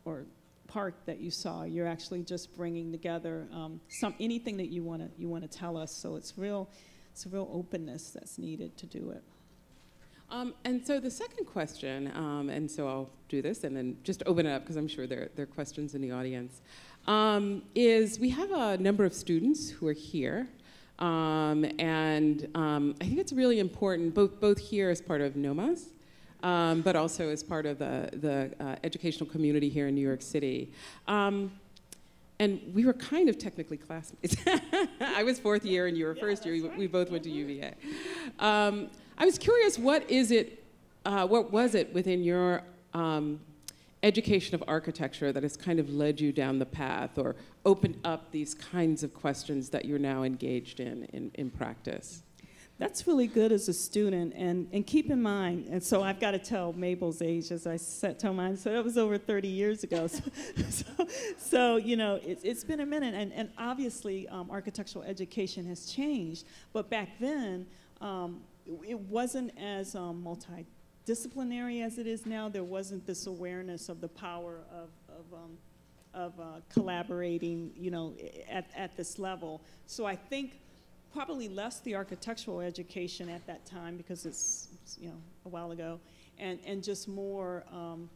or, or park that you saw. You're actually just bringing together um, some, anything that you want to, you want to tell us. So it's real, it's a real openness that's needed to do it. Um, and so the second question, um, and so I'll do this and then just open it up, because I'm sure there, there are questions in the audience, um, is we have a number of students who are here. Um, and um, I think it's really important, both, both here as part of NOMA's, um, but also as part of the, the uh, educational community here in New York City. Um, and we were kind of technically classmates. I was fourth year and you were yeah, first year. We, right. we both went to U V A. Um, I was curious, what is it, uh, what was it within your um, education of architecture that has kind of led you down the path or opened up these kinds of questions that you're now engaged in in, in practice? That's really good as a student, and, and keep in mind, and so I've got to tell Mabel's age as I set, tell mine, so that was over thirty years ago. So, so, so you know, it's, it's been a minute, and, and obviously um, architectural education has changed, but back then, um, it wasn't as um, multidisciplinary as it is now. There wasn't this awareness of the power of, of, um, of uh, collaborating, you know, at, at this level. So I think probably less the architectural education at that time, because it's, you know, a while ago, and, and just more um,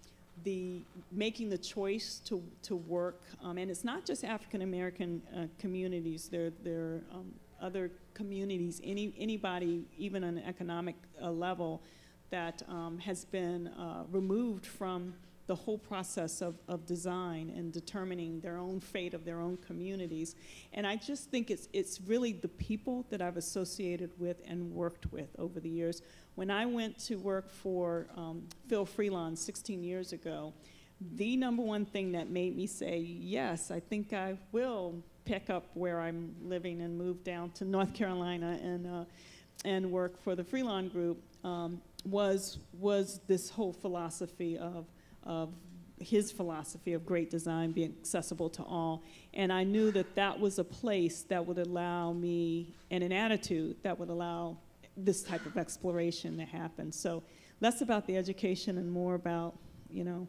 the making the choice to, to work. Um, and it's not just African American uh, communities. They're, they're um, other communities, any anybody, even on an economic uh, level, that um, has been uh, removed from the whole process of, of design and determining their own fate of their own communities. And I just think it's, it's really the people that I've associated with and worked with over the years. When I went to work for um, Phil Freelon sixteen years ago, the number one thing that made me say, yes, I think I will pick up where I'm living and move down to North Carolina and, uh, and work for the Freelon Group um, was, was this whole philosophy of of his philosophy of great design being accessible to all. And I knew that that was a place that would allow me, and an attitude that would allow this type of exploration to happen. So less about the education and more about, you know,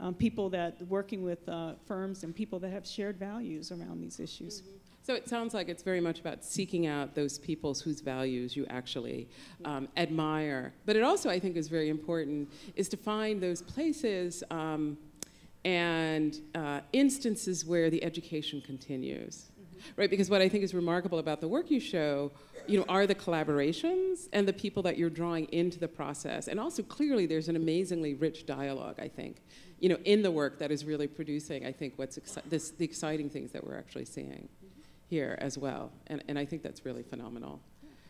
um, people that, working with uh, firms and people that have shared values around these issues. Mm-hmm. So it sounds like it's very much about seeking out those peoples whose values you actually um, admire. But it also, I think, is very important is to find those places um, and uh, instances where the education continues, mm-hmm. right? Because what I think is remarkable about the work you show, you know, are the collaborations and the people that you're drawing into the process. And also, clearly, there's an amazingly rich dialogue, I think, you know, in the work that is really producing, I think, what's exci this, the exciting things that we're actually seeing here as well, and, and I think that's really phenomenal.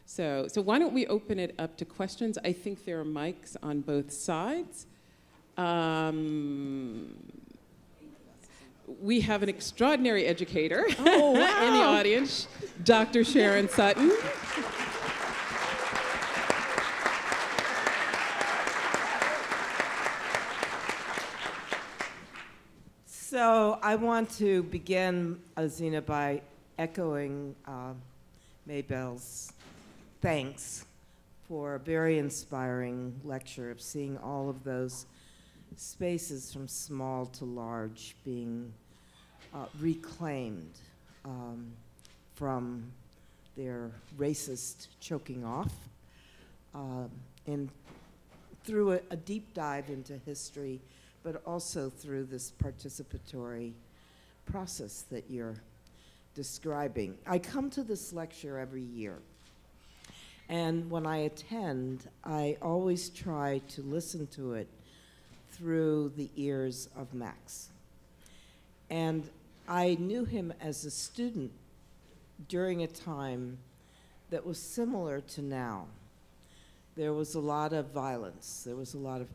So, so why don't we open it up to questions? I think there are mics on both sides. Um, we have an extraordinary educator oh, wow. in the audience, Doctor Sharon Sutton. So I want to begin, Zena, by echoing uh, Mabel's thanks for a very inspiring lecture of seeing all of those spaces from small to large being uh, reclaimed um, from their racist choking off, uh, and through a, a deep dive into history, but also through this participatory process that you're describing. I come to this lecture every year, and when I attend, I always try to listen to it through the ears of Max. And I knew him as a student during a time that was similar to now. There was a lot of violence. There was a lot of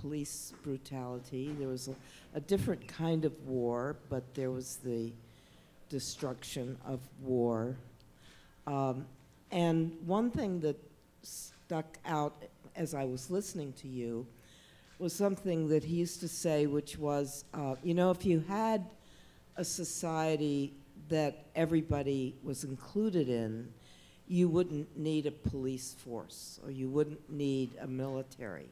police brutality. There was a, a different kind of war, but there was the destruction of war. Um, and one thing that stuck out as I was listening to you was something that he used to say, which was, uh, you know, if you had a society that everybody was included in, you wouldn't need a police force, or you wouldn't need a military.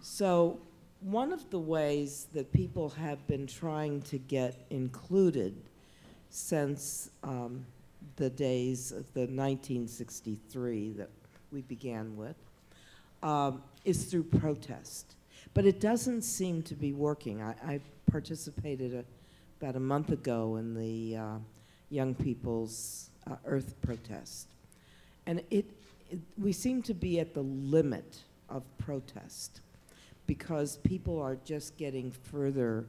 So one of the ways that people have been trying to get included since um, the days of the nineteen sixty-three that we began with um, is through protest. But it doesn't seem to be working. I, I participated a, about a month ago in the uh, Young People's uh, Earth protest. And it, it, we seem to be at the limit of protest, because people are just getting further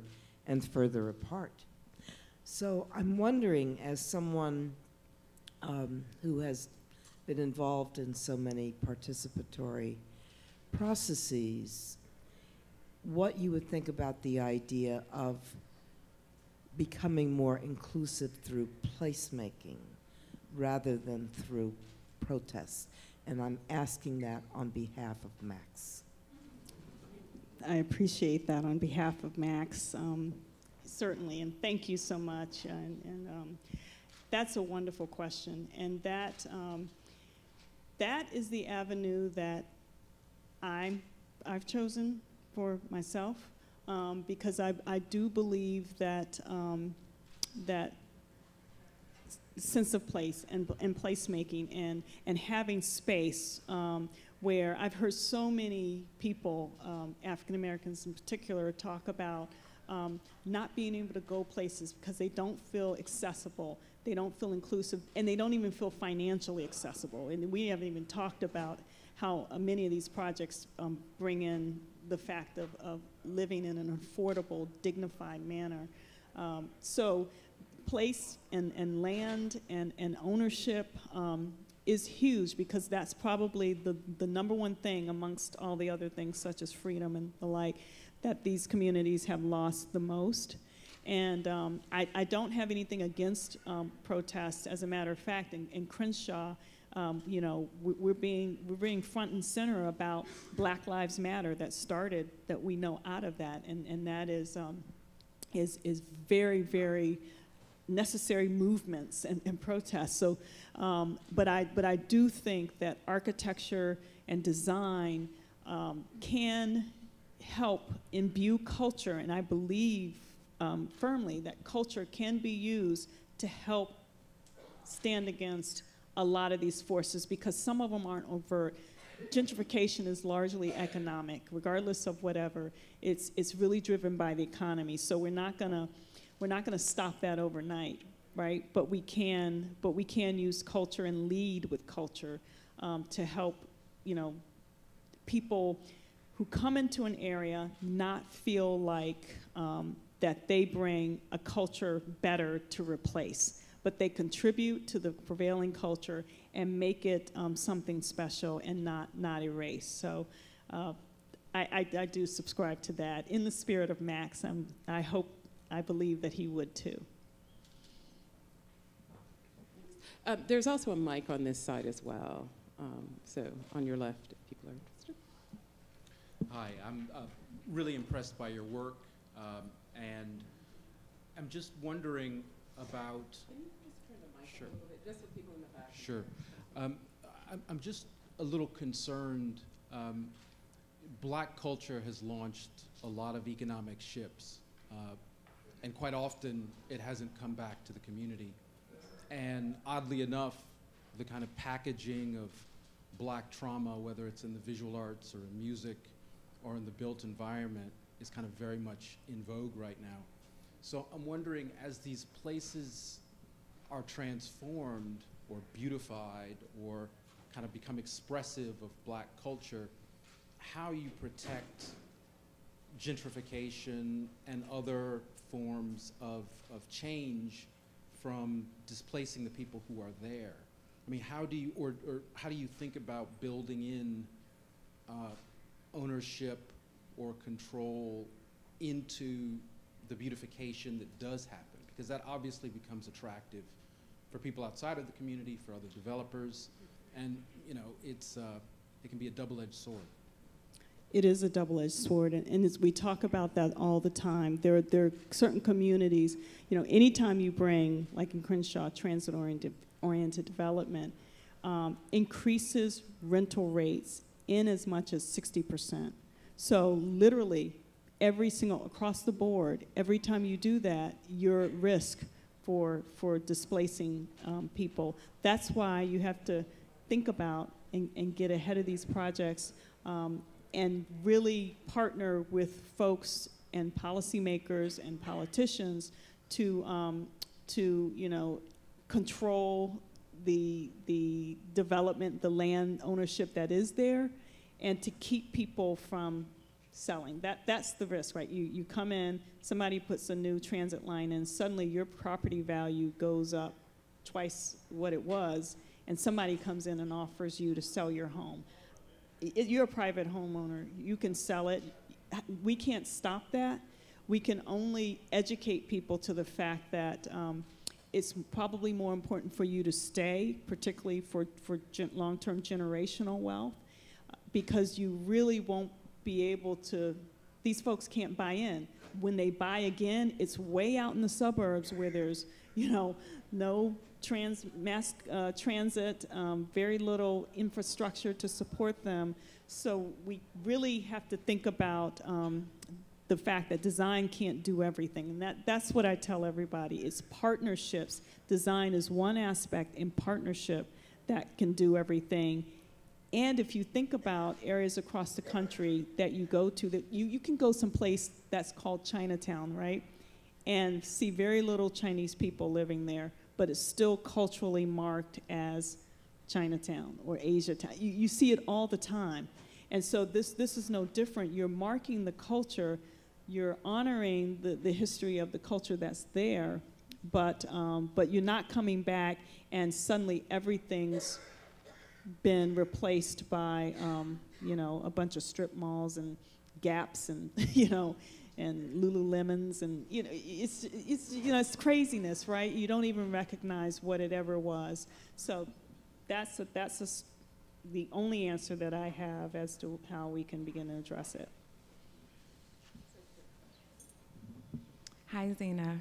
and further apart. So I'm wondering, as someone um, who has been involved in so many participatory processes, what you would think about the idea of becoming more inclusive through placemaking rather than through protest. And I'm asking that on behalf of Max. I appreciate that on behalf of Max, um, certainly, and thank you so much. And, and um, that's a wonderful question, and that um, that is the avenue that I'm, I've chosen for myself, um, because I, I do believe that um, that sense of place and, and placemaking and and having space. Um, where I've heard so many people, um, African Americans in particular, talk about um, not being able to go places because they don't feel accessible, they don't feel inclusive, and they don't even feel financially accessible. And we haven't even talked about how uh, many of these projects um, bring in the fact of, of living in an affordable, dignified manner. Um, so place and, and land and, and ownership um, is huge, because that's probably the, the number one thing, amongst all the other things such as freedom and the like, that these communities have lost the most. And um, I, I don't have anything against um, protests. As a matter of fact, in, in Crenshaw, Um, you know, we're being, we're being front and center about Black Lives Matter that started, that we know out of that, and, and that is, um, is, is very, very necessary movements and, and protests. So, um, but, I, but I do think that architecture and design um, can help imbue culture, and I believe um, firmly that culture can be used to help stand against a lot of these forces, because some of them aren't overt. Gentrification is largely economic, regardless of whatever. It's, it's really driven by the economy. So we're not gonna, we're not gonna stop that overnight, right? But we can, but we can use culture and lead with culture um, to help, you know, people who come into an area not feel like um, that they bring a culture better to replace, but they contribute to the prevailing culture and make it um, something special and not, not erased. So uh, I, I, I do subscribe to that. In the spirit of Max, I'm, I hope, I believe that he would too. Uh, there's also a mic on this side as well. Um, so on your left, if people are interested. Hi, I'm uh, really impressed by your work. Um, and I'm just wondering about, sure. Just so people in the back. Sure. Um, I'm, I'm just a little concerned. Um, black culture has launched a lot of economic ships, uh, and quite often it hasn't come back to the community. And oddly enough, the kind of packaging of black trauma, whether it's in the visual arts or in music or in the built environment, is kind of very much in vogue right now. So I'm wondering, as these places are transformed or beautified or kind of become expressive of black culture, how you protect gentrification and other forms of, of change from displacing the people who are there. I mean, how do you, or, or how do you think about building in uh, ownership or control into the beautification that does happen? Because that obviously becomes attractive for people outside of the community, for other developers, and you know, it's, uh, it can be a double-edged sword. It is a double-edged sword, and, and as we talk about that all the time. There, there are certain communities, you know, anytime you bring, like in Crenshaw, transit-oriented oriented development, um, increases rental rates in as much as sixty percent. So literally, every single, across the board, every time you do that, you're at risk for, for displacing um, people. That's why you have to think about and, and get ahead of these projects um, and really partner with folks and policymakers and politicians to, um, to you know, control the, the development, the land ownership that is there, and to keep people from selling. That, that's the risk, right? You, you come in, somebody puts a new transit line in, suddenly your property value goes up twice what it was, and somebody comes in and offers you to sell your home. If you're a private homeowner, you can sell it. We can't stop that. We can only educate people to the fact that um, it's probably more important for you to stay, particularly for, for gen- long-term generational wealth, because you really won't be able to, these folks can't buy in. When they buy again, it's way out in the suburbs where there's, you know, no trans, mass uh, transit, um, very little infrastructure to support them. So we really have to think about um, the fact that design can't do everything. And that, that's what I tell everybody, it's partnerships. Design is one aspect in partnership that can do everything. And if you think about areas across the country that you go to, that you, you can go someplace that's called Chinatown, right? And see very little Chinese people living there, but it's still culturally marked as Chinatown or Asia Town. You, you see it all the time. And so this, this is no different. You're marking the culture, you're honoring the, the history of the culture that's there, but, um, but you're not coming back and suddenly everything's been replaced by, um, you know, a bunch of strip malls and Gaps and, you know, and Lululemons and, you know, it's, it's, you know, it's craziness, right? You don't even recognize what it ever was. So that's, a, that's a, the only answer that I have as to how we can begin to address it. Hi, Zena.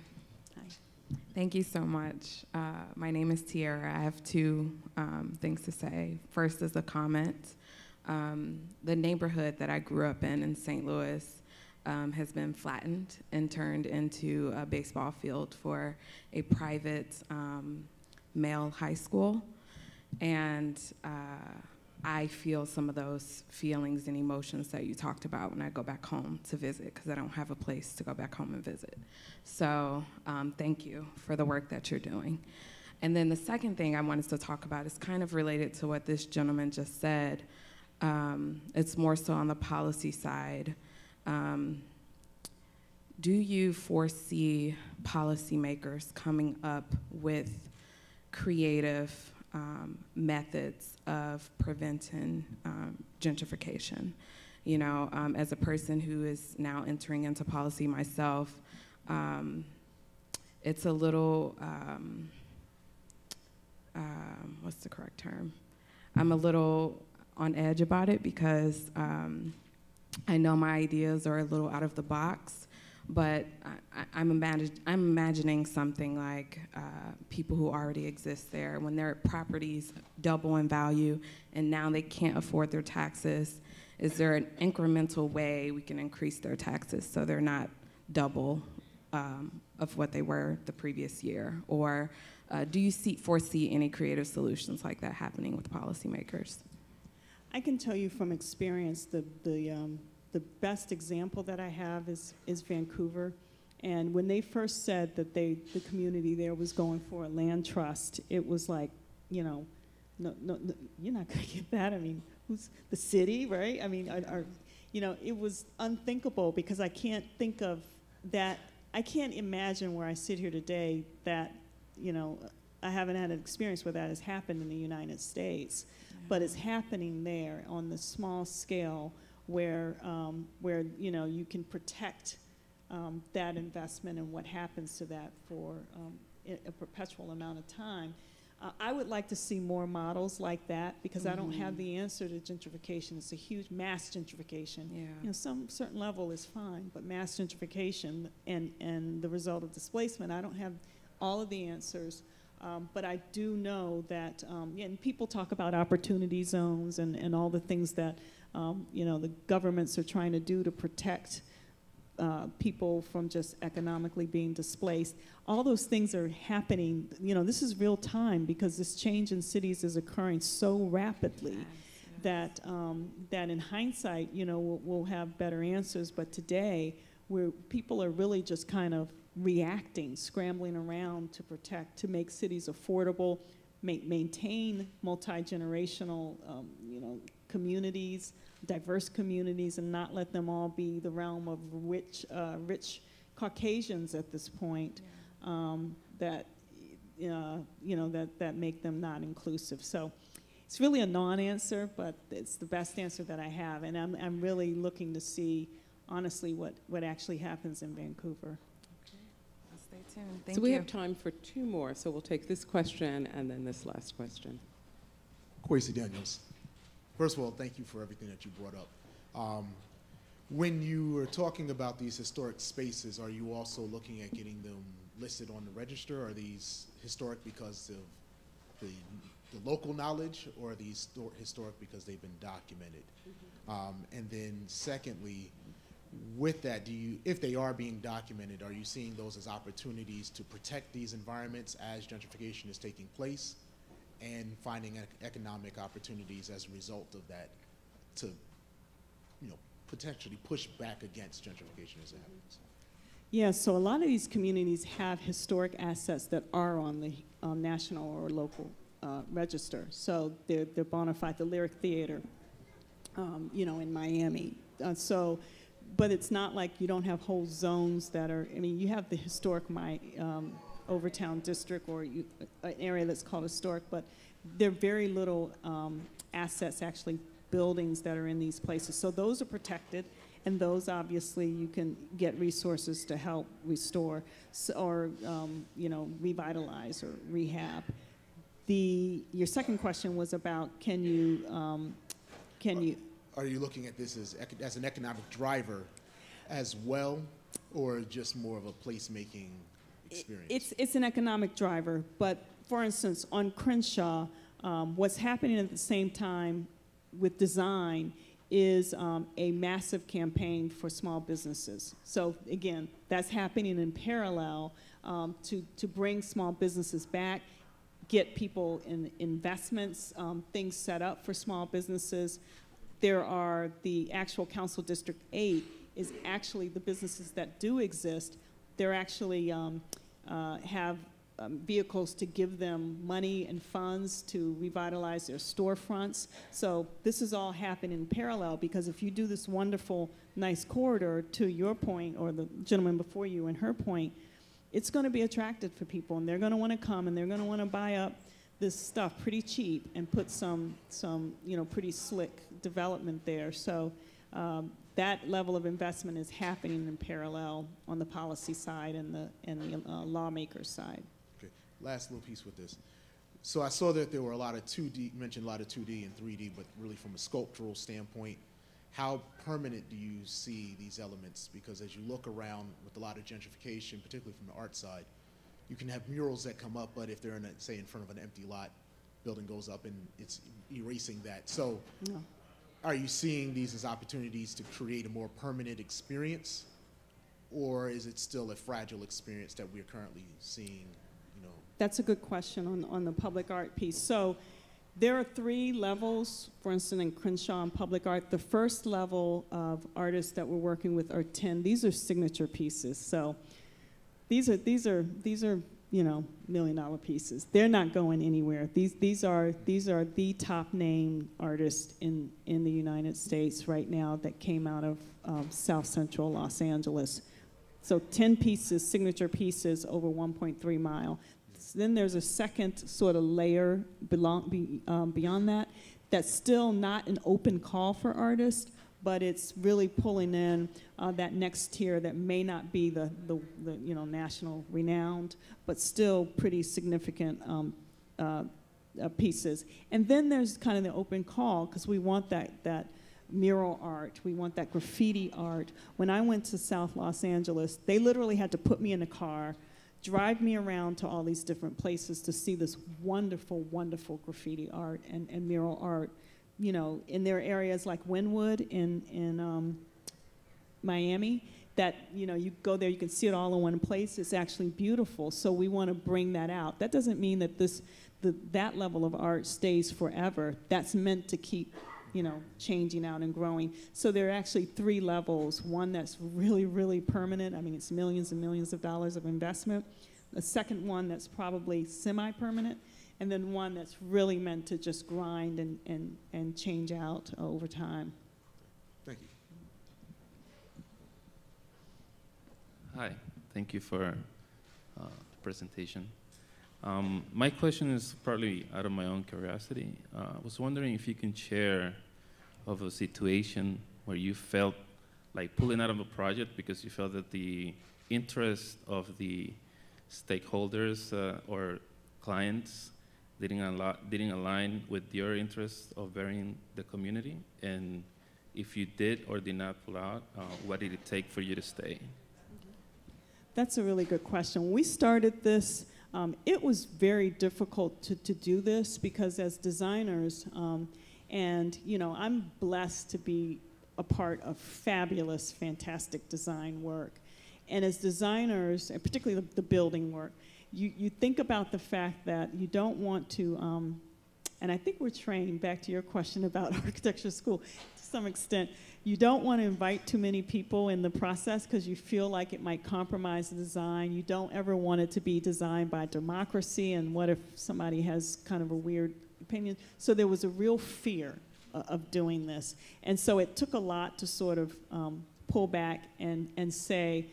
Thank you so much. Uh, my name is Tiara. I have two um, things to say. First is a comment. Um, the neighborhood that I grew up in in Saint Louis um, has been flattened and turned into a baseball field for a private um, male high school. And uh, I feel some of those feelings and emotions that you talked about when I go back home to visit, because I don't have a place to go back home and visit. So um, thank you for the work that you're doing. And then the second thing I wanted to talk about is kind of related to what this gentleman just said. Um, it's more so on the policy side. Um, do you foresee policymakers coming up with creative Um, methods of preventing um, gentrification? You know, um, as a person who is now entering into policy myself, um, it's a little, um, um, what's the correct term? I'm a little on edge about it because um, I know my ideas are a little out of the box, but I, I'm, imagine, I'm imagining something like uh, people who already exist there, when their properties double in value and now they can't afford their taxes, is there an incremental way we can increase their taxes so they're not double um, of what they were the previous year? Or uh, do you see, foresee any creative solutions like that happening with policymakers? I can tell you from experience the, the um The best example that I have is, is Vancouver. And when they first said that they, the community there was going for a land trust, it was like, you know, no, no, no you're not gonna get that. I mean, who's the city, right? I mean, are, are, you know, it was unthinkable because I can't think of that. I can't imagine where I sit here today that, you know, I haven't had an experience where that has happened in the United States, but it's happening there on the small scale where, um, where you know, you can protect um, that investment and what happens to that for um, a perpetual amount of time. Uh, I would like to see more models like that because mm-hmm. I don't have the answer to gentrification. It's a huge mass gentrification. Yeah. You know, some certain level is fine, but mass gentrification and, and the result of displacement, I don't have all of the answers. Um, but I do know that, um, and people talk about opportunity zones and, and all the things that Um, you know, the governments are trying to do to protect uh, people from just economically being displaced. All those things are happening. You know, this is real time because this change in cities is occurring so rapidly yes, yes. that um, that in hindsight, you know, we'll, we'll have better answers. But today, where people are really just kind of reacting, scrambling around to protect, to make cities affordable, ma maintain multi-generational, um, you know, communities, diverse communities, and not let them all be the realm of rich, uh, rich Caucasians at this point. Yeah. um, that uh, you know that that make them not inclusive. So it's really a non-answer, but it's the best answer that I have, and I'm I'm really looking to see, honestly, what what actually happens in Vancouver. Okay, I'll stay tuned. Thank you. So we have time for two more. So we'll take this question and then this last question. Quincy Daniels. First of all, thank you for everything that you brought up. Um, when you are talking about these historic spaces, are you also looking at getting them listed on the register? Are these historic because of the, the local knowledge, or are these historic because they've been documented? Mm-hmm. um, and then secondly, with that, do you, if they are being documented, are you seeing those as opportunities to protect these environments as gentrification is taking place? and finding ec economic opportunities as a result of that to, you know, potentially push back against gentrification as it happens. Yeah, so a lot of these communities have historic assets that are on the um, national or local uh, register. So they're, they're bona fide, the Lyric Theater, um, you know, in Miami. Uh, so, but it's not like you don't have whole zones that are, I mean, you have the historic my, um, Overtown district, or you, uh, an area that's called historic, but there are very little um, assets, actually buildings that are in these places. So those are protected, and those obviously you can get resources to help restore or um, you know, revitalize or rehab. The, your second question was about can you, um, can you? Are you looking at this as, as an economic driver as well, or just more of a placemaking experience? It's, it's an economic driver, but for instance, on Crenshaw, um, what's happening at the same time with design is um, a massive campaign for small businesses. So again, that's happening in parallel um, to, to bring small businesses back, get people in investments, um, things set up for small businesses. There are the actual Council District eight is actually the businesses that do exist. They're actually um, uh, have um, vehicles to give them money and funds to revitalize their storefronts. So this is all happening in parallel, because if you do this wonderful, nice corridor, to your point, or the gentleman before you and her point, it's going to be attractive for people, and they're going to want to come, and they're going to want to buy up this stuff pretty cheap and put some, some you know, pretty slick development there. So um, that level of investment is happening in parallel on the policy side and the, and the uh, lawmaker's side. Okay, last little piece with this. So I saw that there were a lot of two D, mentioned a lot of two D and three D, but really from a sculptural standpoint, how permanent do you see these elements? Because as you look around with a lot of gentrification, particularly from the art side, you can have murals that come up, but if they're in a, say in front of an empty lot, building goes up and it's erasing that. So. No. Are you seeing these as opportunities to create a more permanent experience, or is it still a fragile experience that we're currently seeing? You know, that's a good question on, on the public art piece. So there are three levels, for instance, in Crenshaw and public art. The first level of artists that we're working with are ten. These are signature pieces. So these are these are these are you know million dollar pieces. They're not going anywhere. These these are these are the top name artists in in the United States right now that came out of um, South Central Los Angeles. So ten pieces, signature pieces, over one point three mile. So then there's a second sort of layer belong, be, um, beyond that. That's still not an open call for artists, but it's really pulling in uh, that next tier that may not be the, the, the you know, national renowned, but still pretty significant um, uh, uh, pieces. And then there's kind of the open call, because we want that, that mural art, we want that graffiti art. When I went to South Los Angeles, they literally had to put me in a car, drive me around to all these different places to see this wonderful, wonderful graffiti art and, and mural art. You know, in their areas like Wynwood in, in um, Miami, that, you know, you go there, you can see it all in one place. It's actually beautiful, so we want to bring that out. That doesn't mean that this, the, that level of art stays forever. That's meant to keep, you know, changing out and growing. So there are actually three levels. One that's really, really permanent. I mean, it's millions and millions of dollars of investment. A second one that's probably semi-permanent, and then one that's really meant to just grind and, and, and change out over time. Thank you. Hi, thank you for uh, the presentation. Um, my question is probably out of my own curiosity. Uh, I was wondering if you can share of a situation where you felt like pulling out of a project because you felt that the interest of the stakeholders uh, or clients Didn't, al didn't align with your interests of burying the community? And if you did or did not pull out, uh, what did it take for you to stay? That's a really good question. When we started this, um, it was very difficult to, to do this, because as designers, um, and you know, I'm blessed to be a part of fabulous, fantastic design work. And as designers, and particularly the, the building work, you, you think about the fact that you don't want to, um, and I think we're trained, back to your question about architecture school, to some extent, you don't want to invite too many people in the process because you feel like it might compromise the design. You don't ever want it to be designed by democracy, and what if somebody has kind of a weird opinion? So there was a real fear uh, of doing this. And so it took a lot to sort of um, pull back and, and say,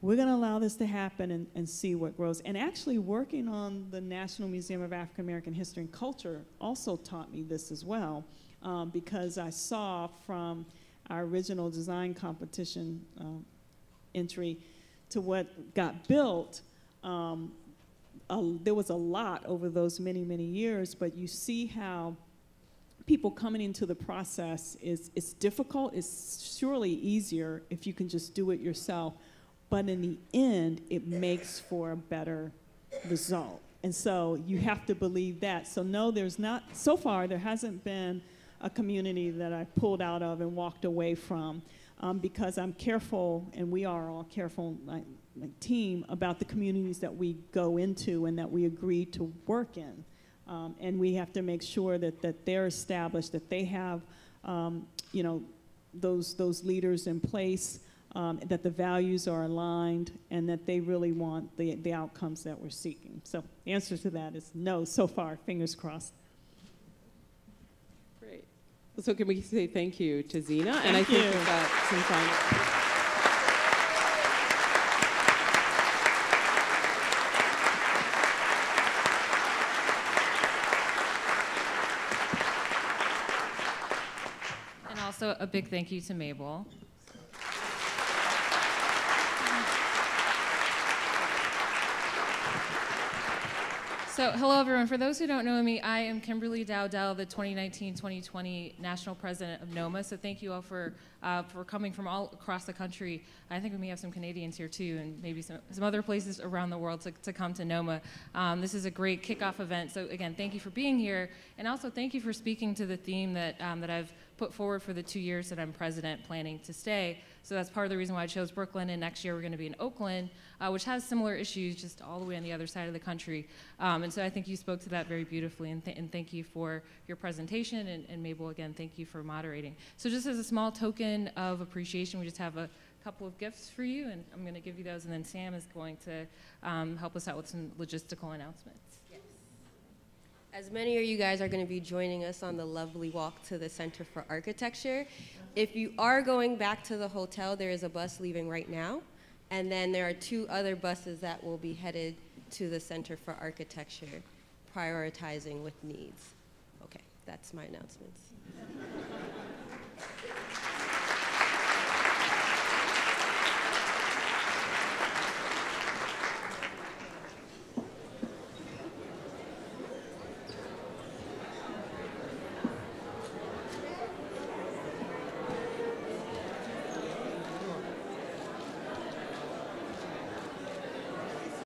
we're going to allow this to happen and, and see what grows. And actually working on the National Museum of African American History and Culture also taught me this as well, um, because I saw from our original design competition um, entry to what got built, um, a, there was a lot over those many, many years, but you see how people coming into the process is it's difficult, it's surely easier if you can just do it yourself. But in the end, it makes for a better result. And so you have to believe that. So no, there's not, so far, there hasn't been a community that I pulled out of and walked away from um, because I'm careful, and we are all careful, my, my team, about the communities that we go into and that we agree to work in. Um, and we have to make sure that, that they're established, that they have, um, you know, those, those leaders in place, Um, that the values are aligned, and that they really want the, the outcomes that we're seeking. So the answer to that is no so far, fingers crossed. Great. So can we say thank you to Zena? Thank and I you. think we've got some time. And also a big thank you to Mabel. So hello, everyone. For those who don't know me, I am Kimberly Dowdell, the twenty nineteen twenty twenty National President of NOMA. So thank you all for, uh, for coming from all across the country. I think we may have some Canadians here, too, and maybe some, some other places around the world to, to come to NOMA. Um, this is a great kickoff event. So again, thank you for being here. And also, thank you for speaking to the theme that, um, that I've put forward for the two years that I'm president, planning to stay. So that's part of the reason why I chose Brooklyn, and next year we're going to be in Oakland, uh, which has similar issues just all the way on the other side of the country. Um, and so I think you spoke to that very beautifully, and, th and thank you for your presentation, and, and Mabel, again, thank you for moderating. So just as a small token of appreciation, we just have a couple of gifts for you, and I'm going to give you those, and then Sam is going to um, help us out with some logistical announcements. As many of you guys are going to be joining us on the lovely walk to the Center for Architecture. If you are going back to the hotel, there is a bus leaving right now, and then there are two other buses that will be headed to the Center for Architecture, prioritizing with needs. Okay, that's my announcements.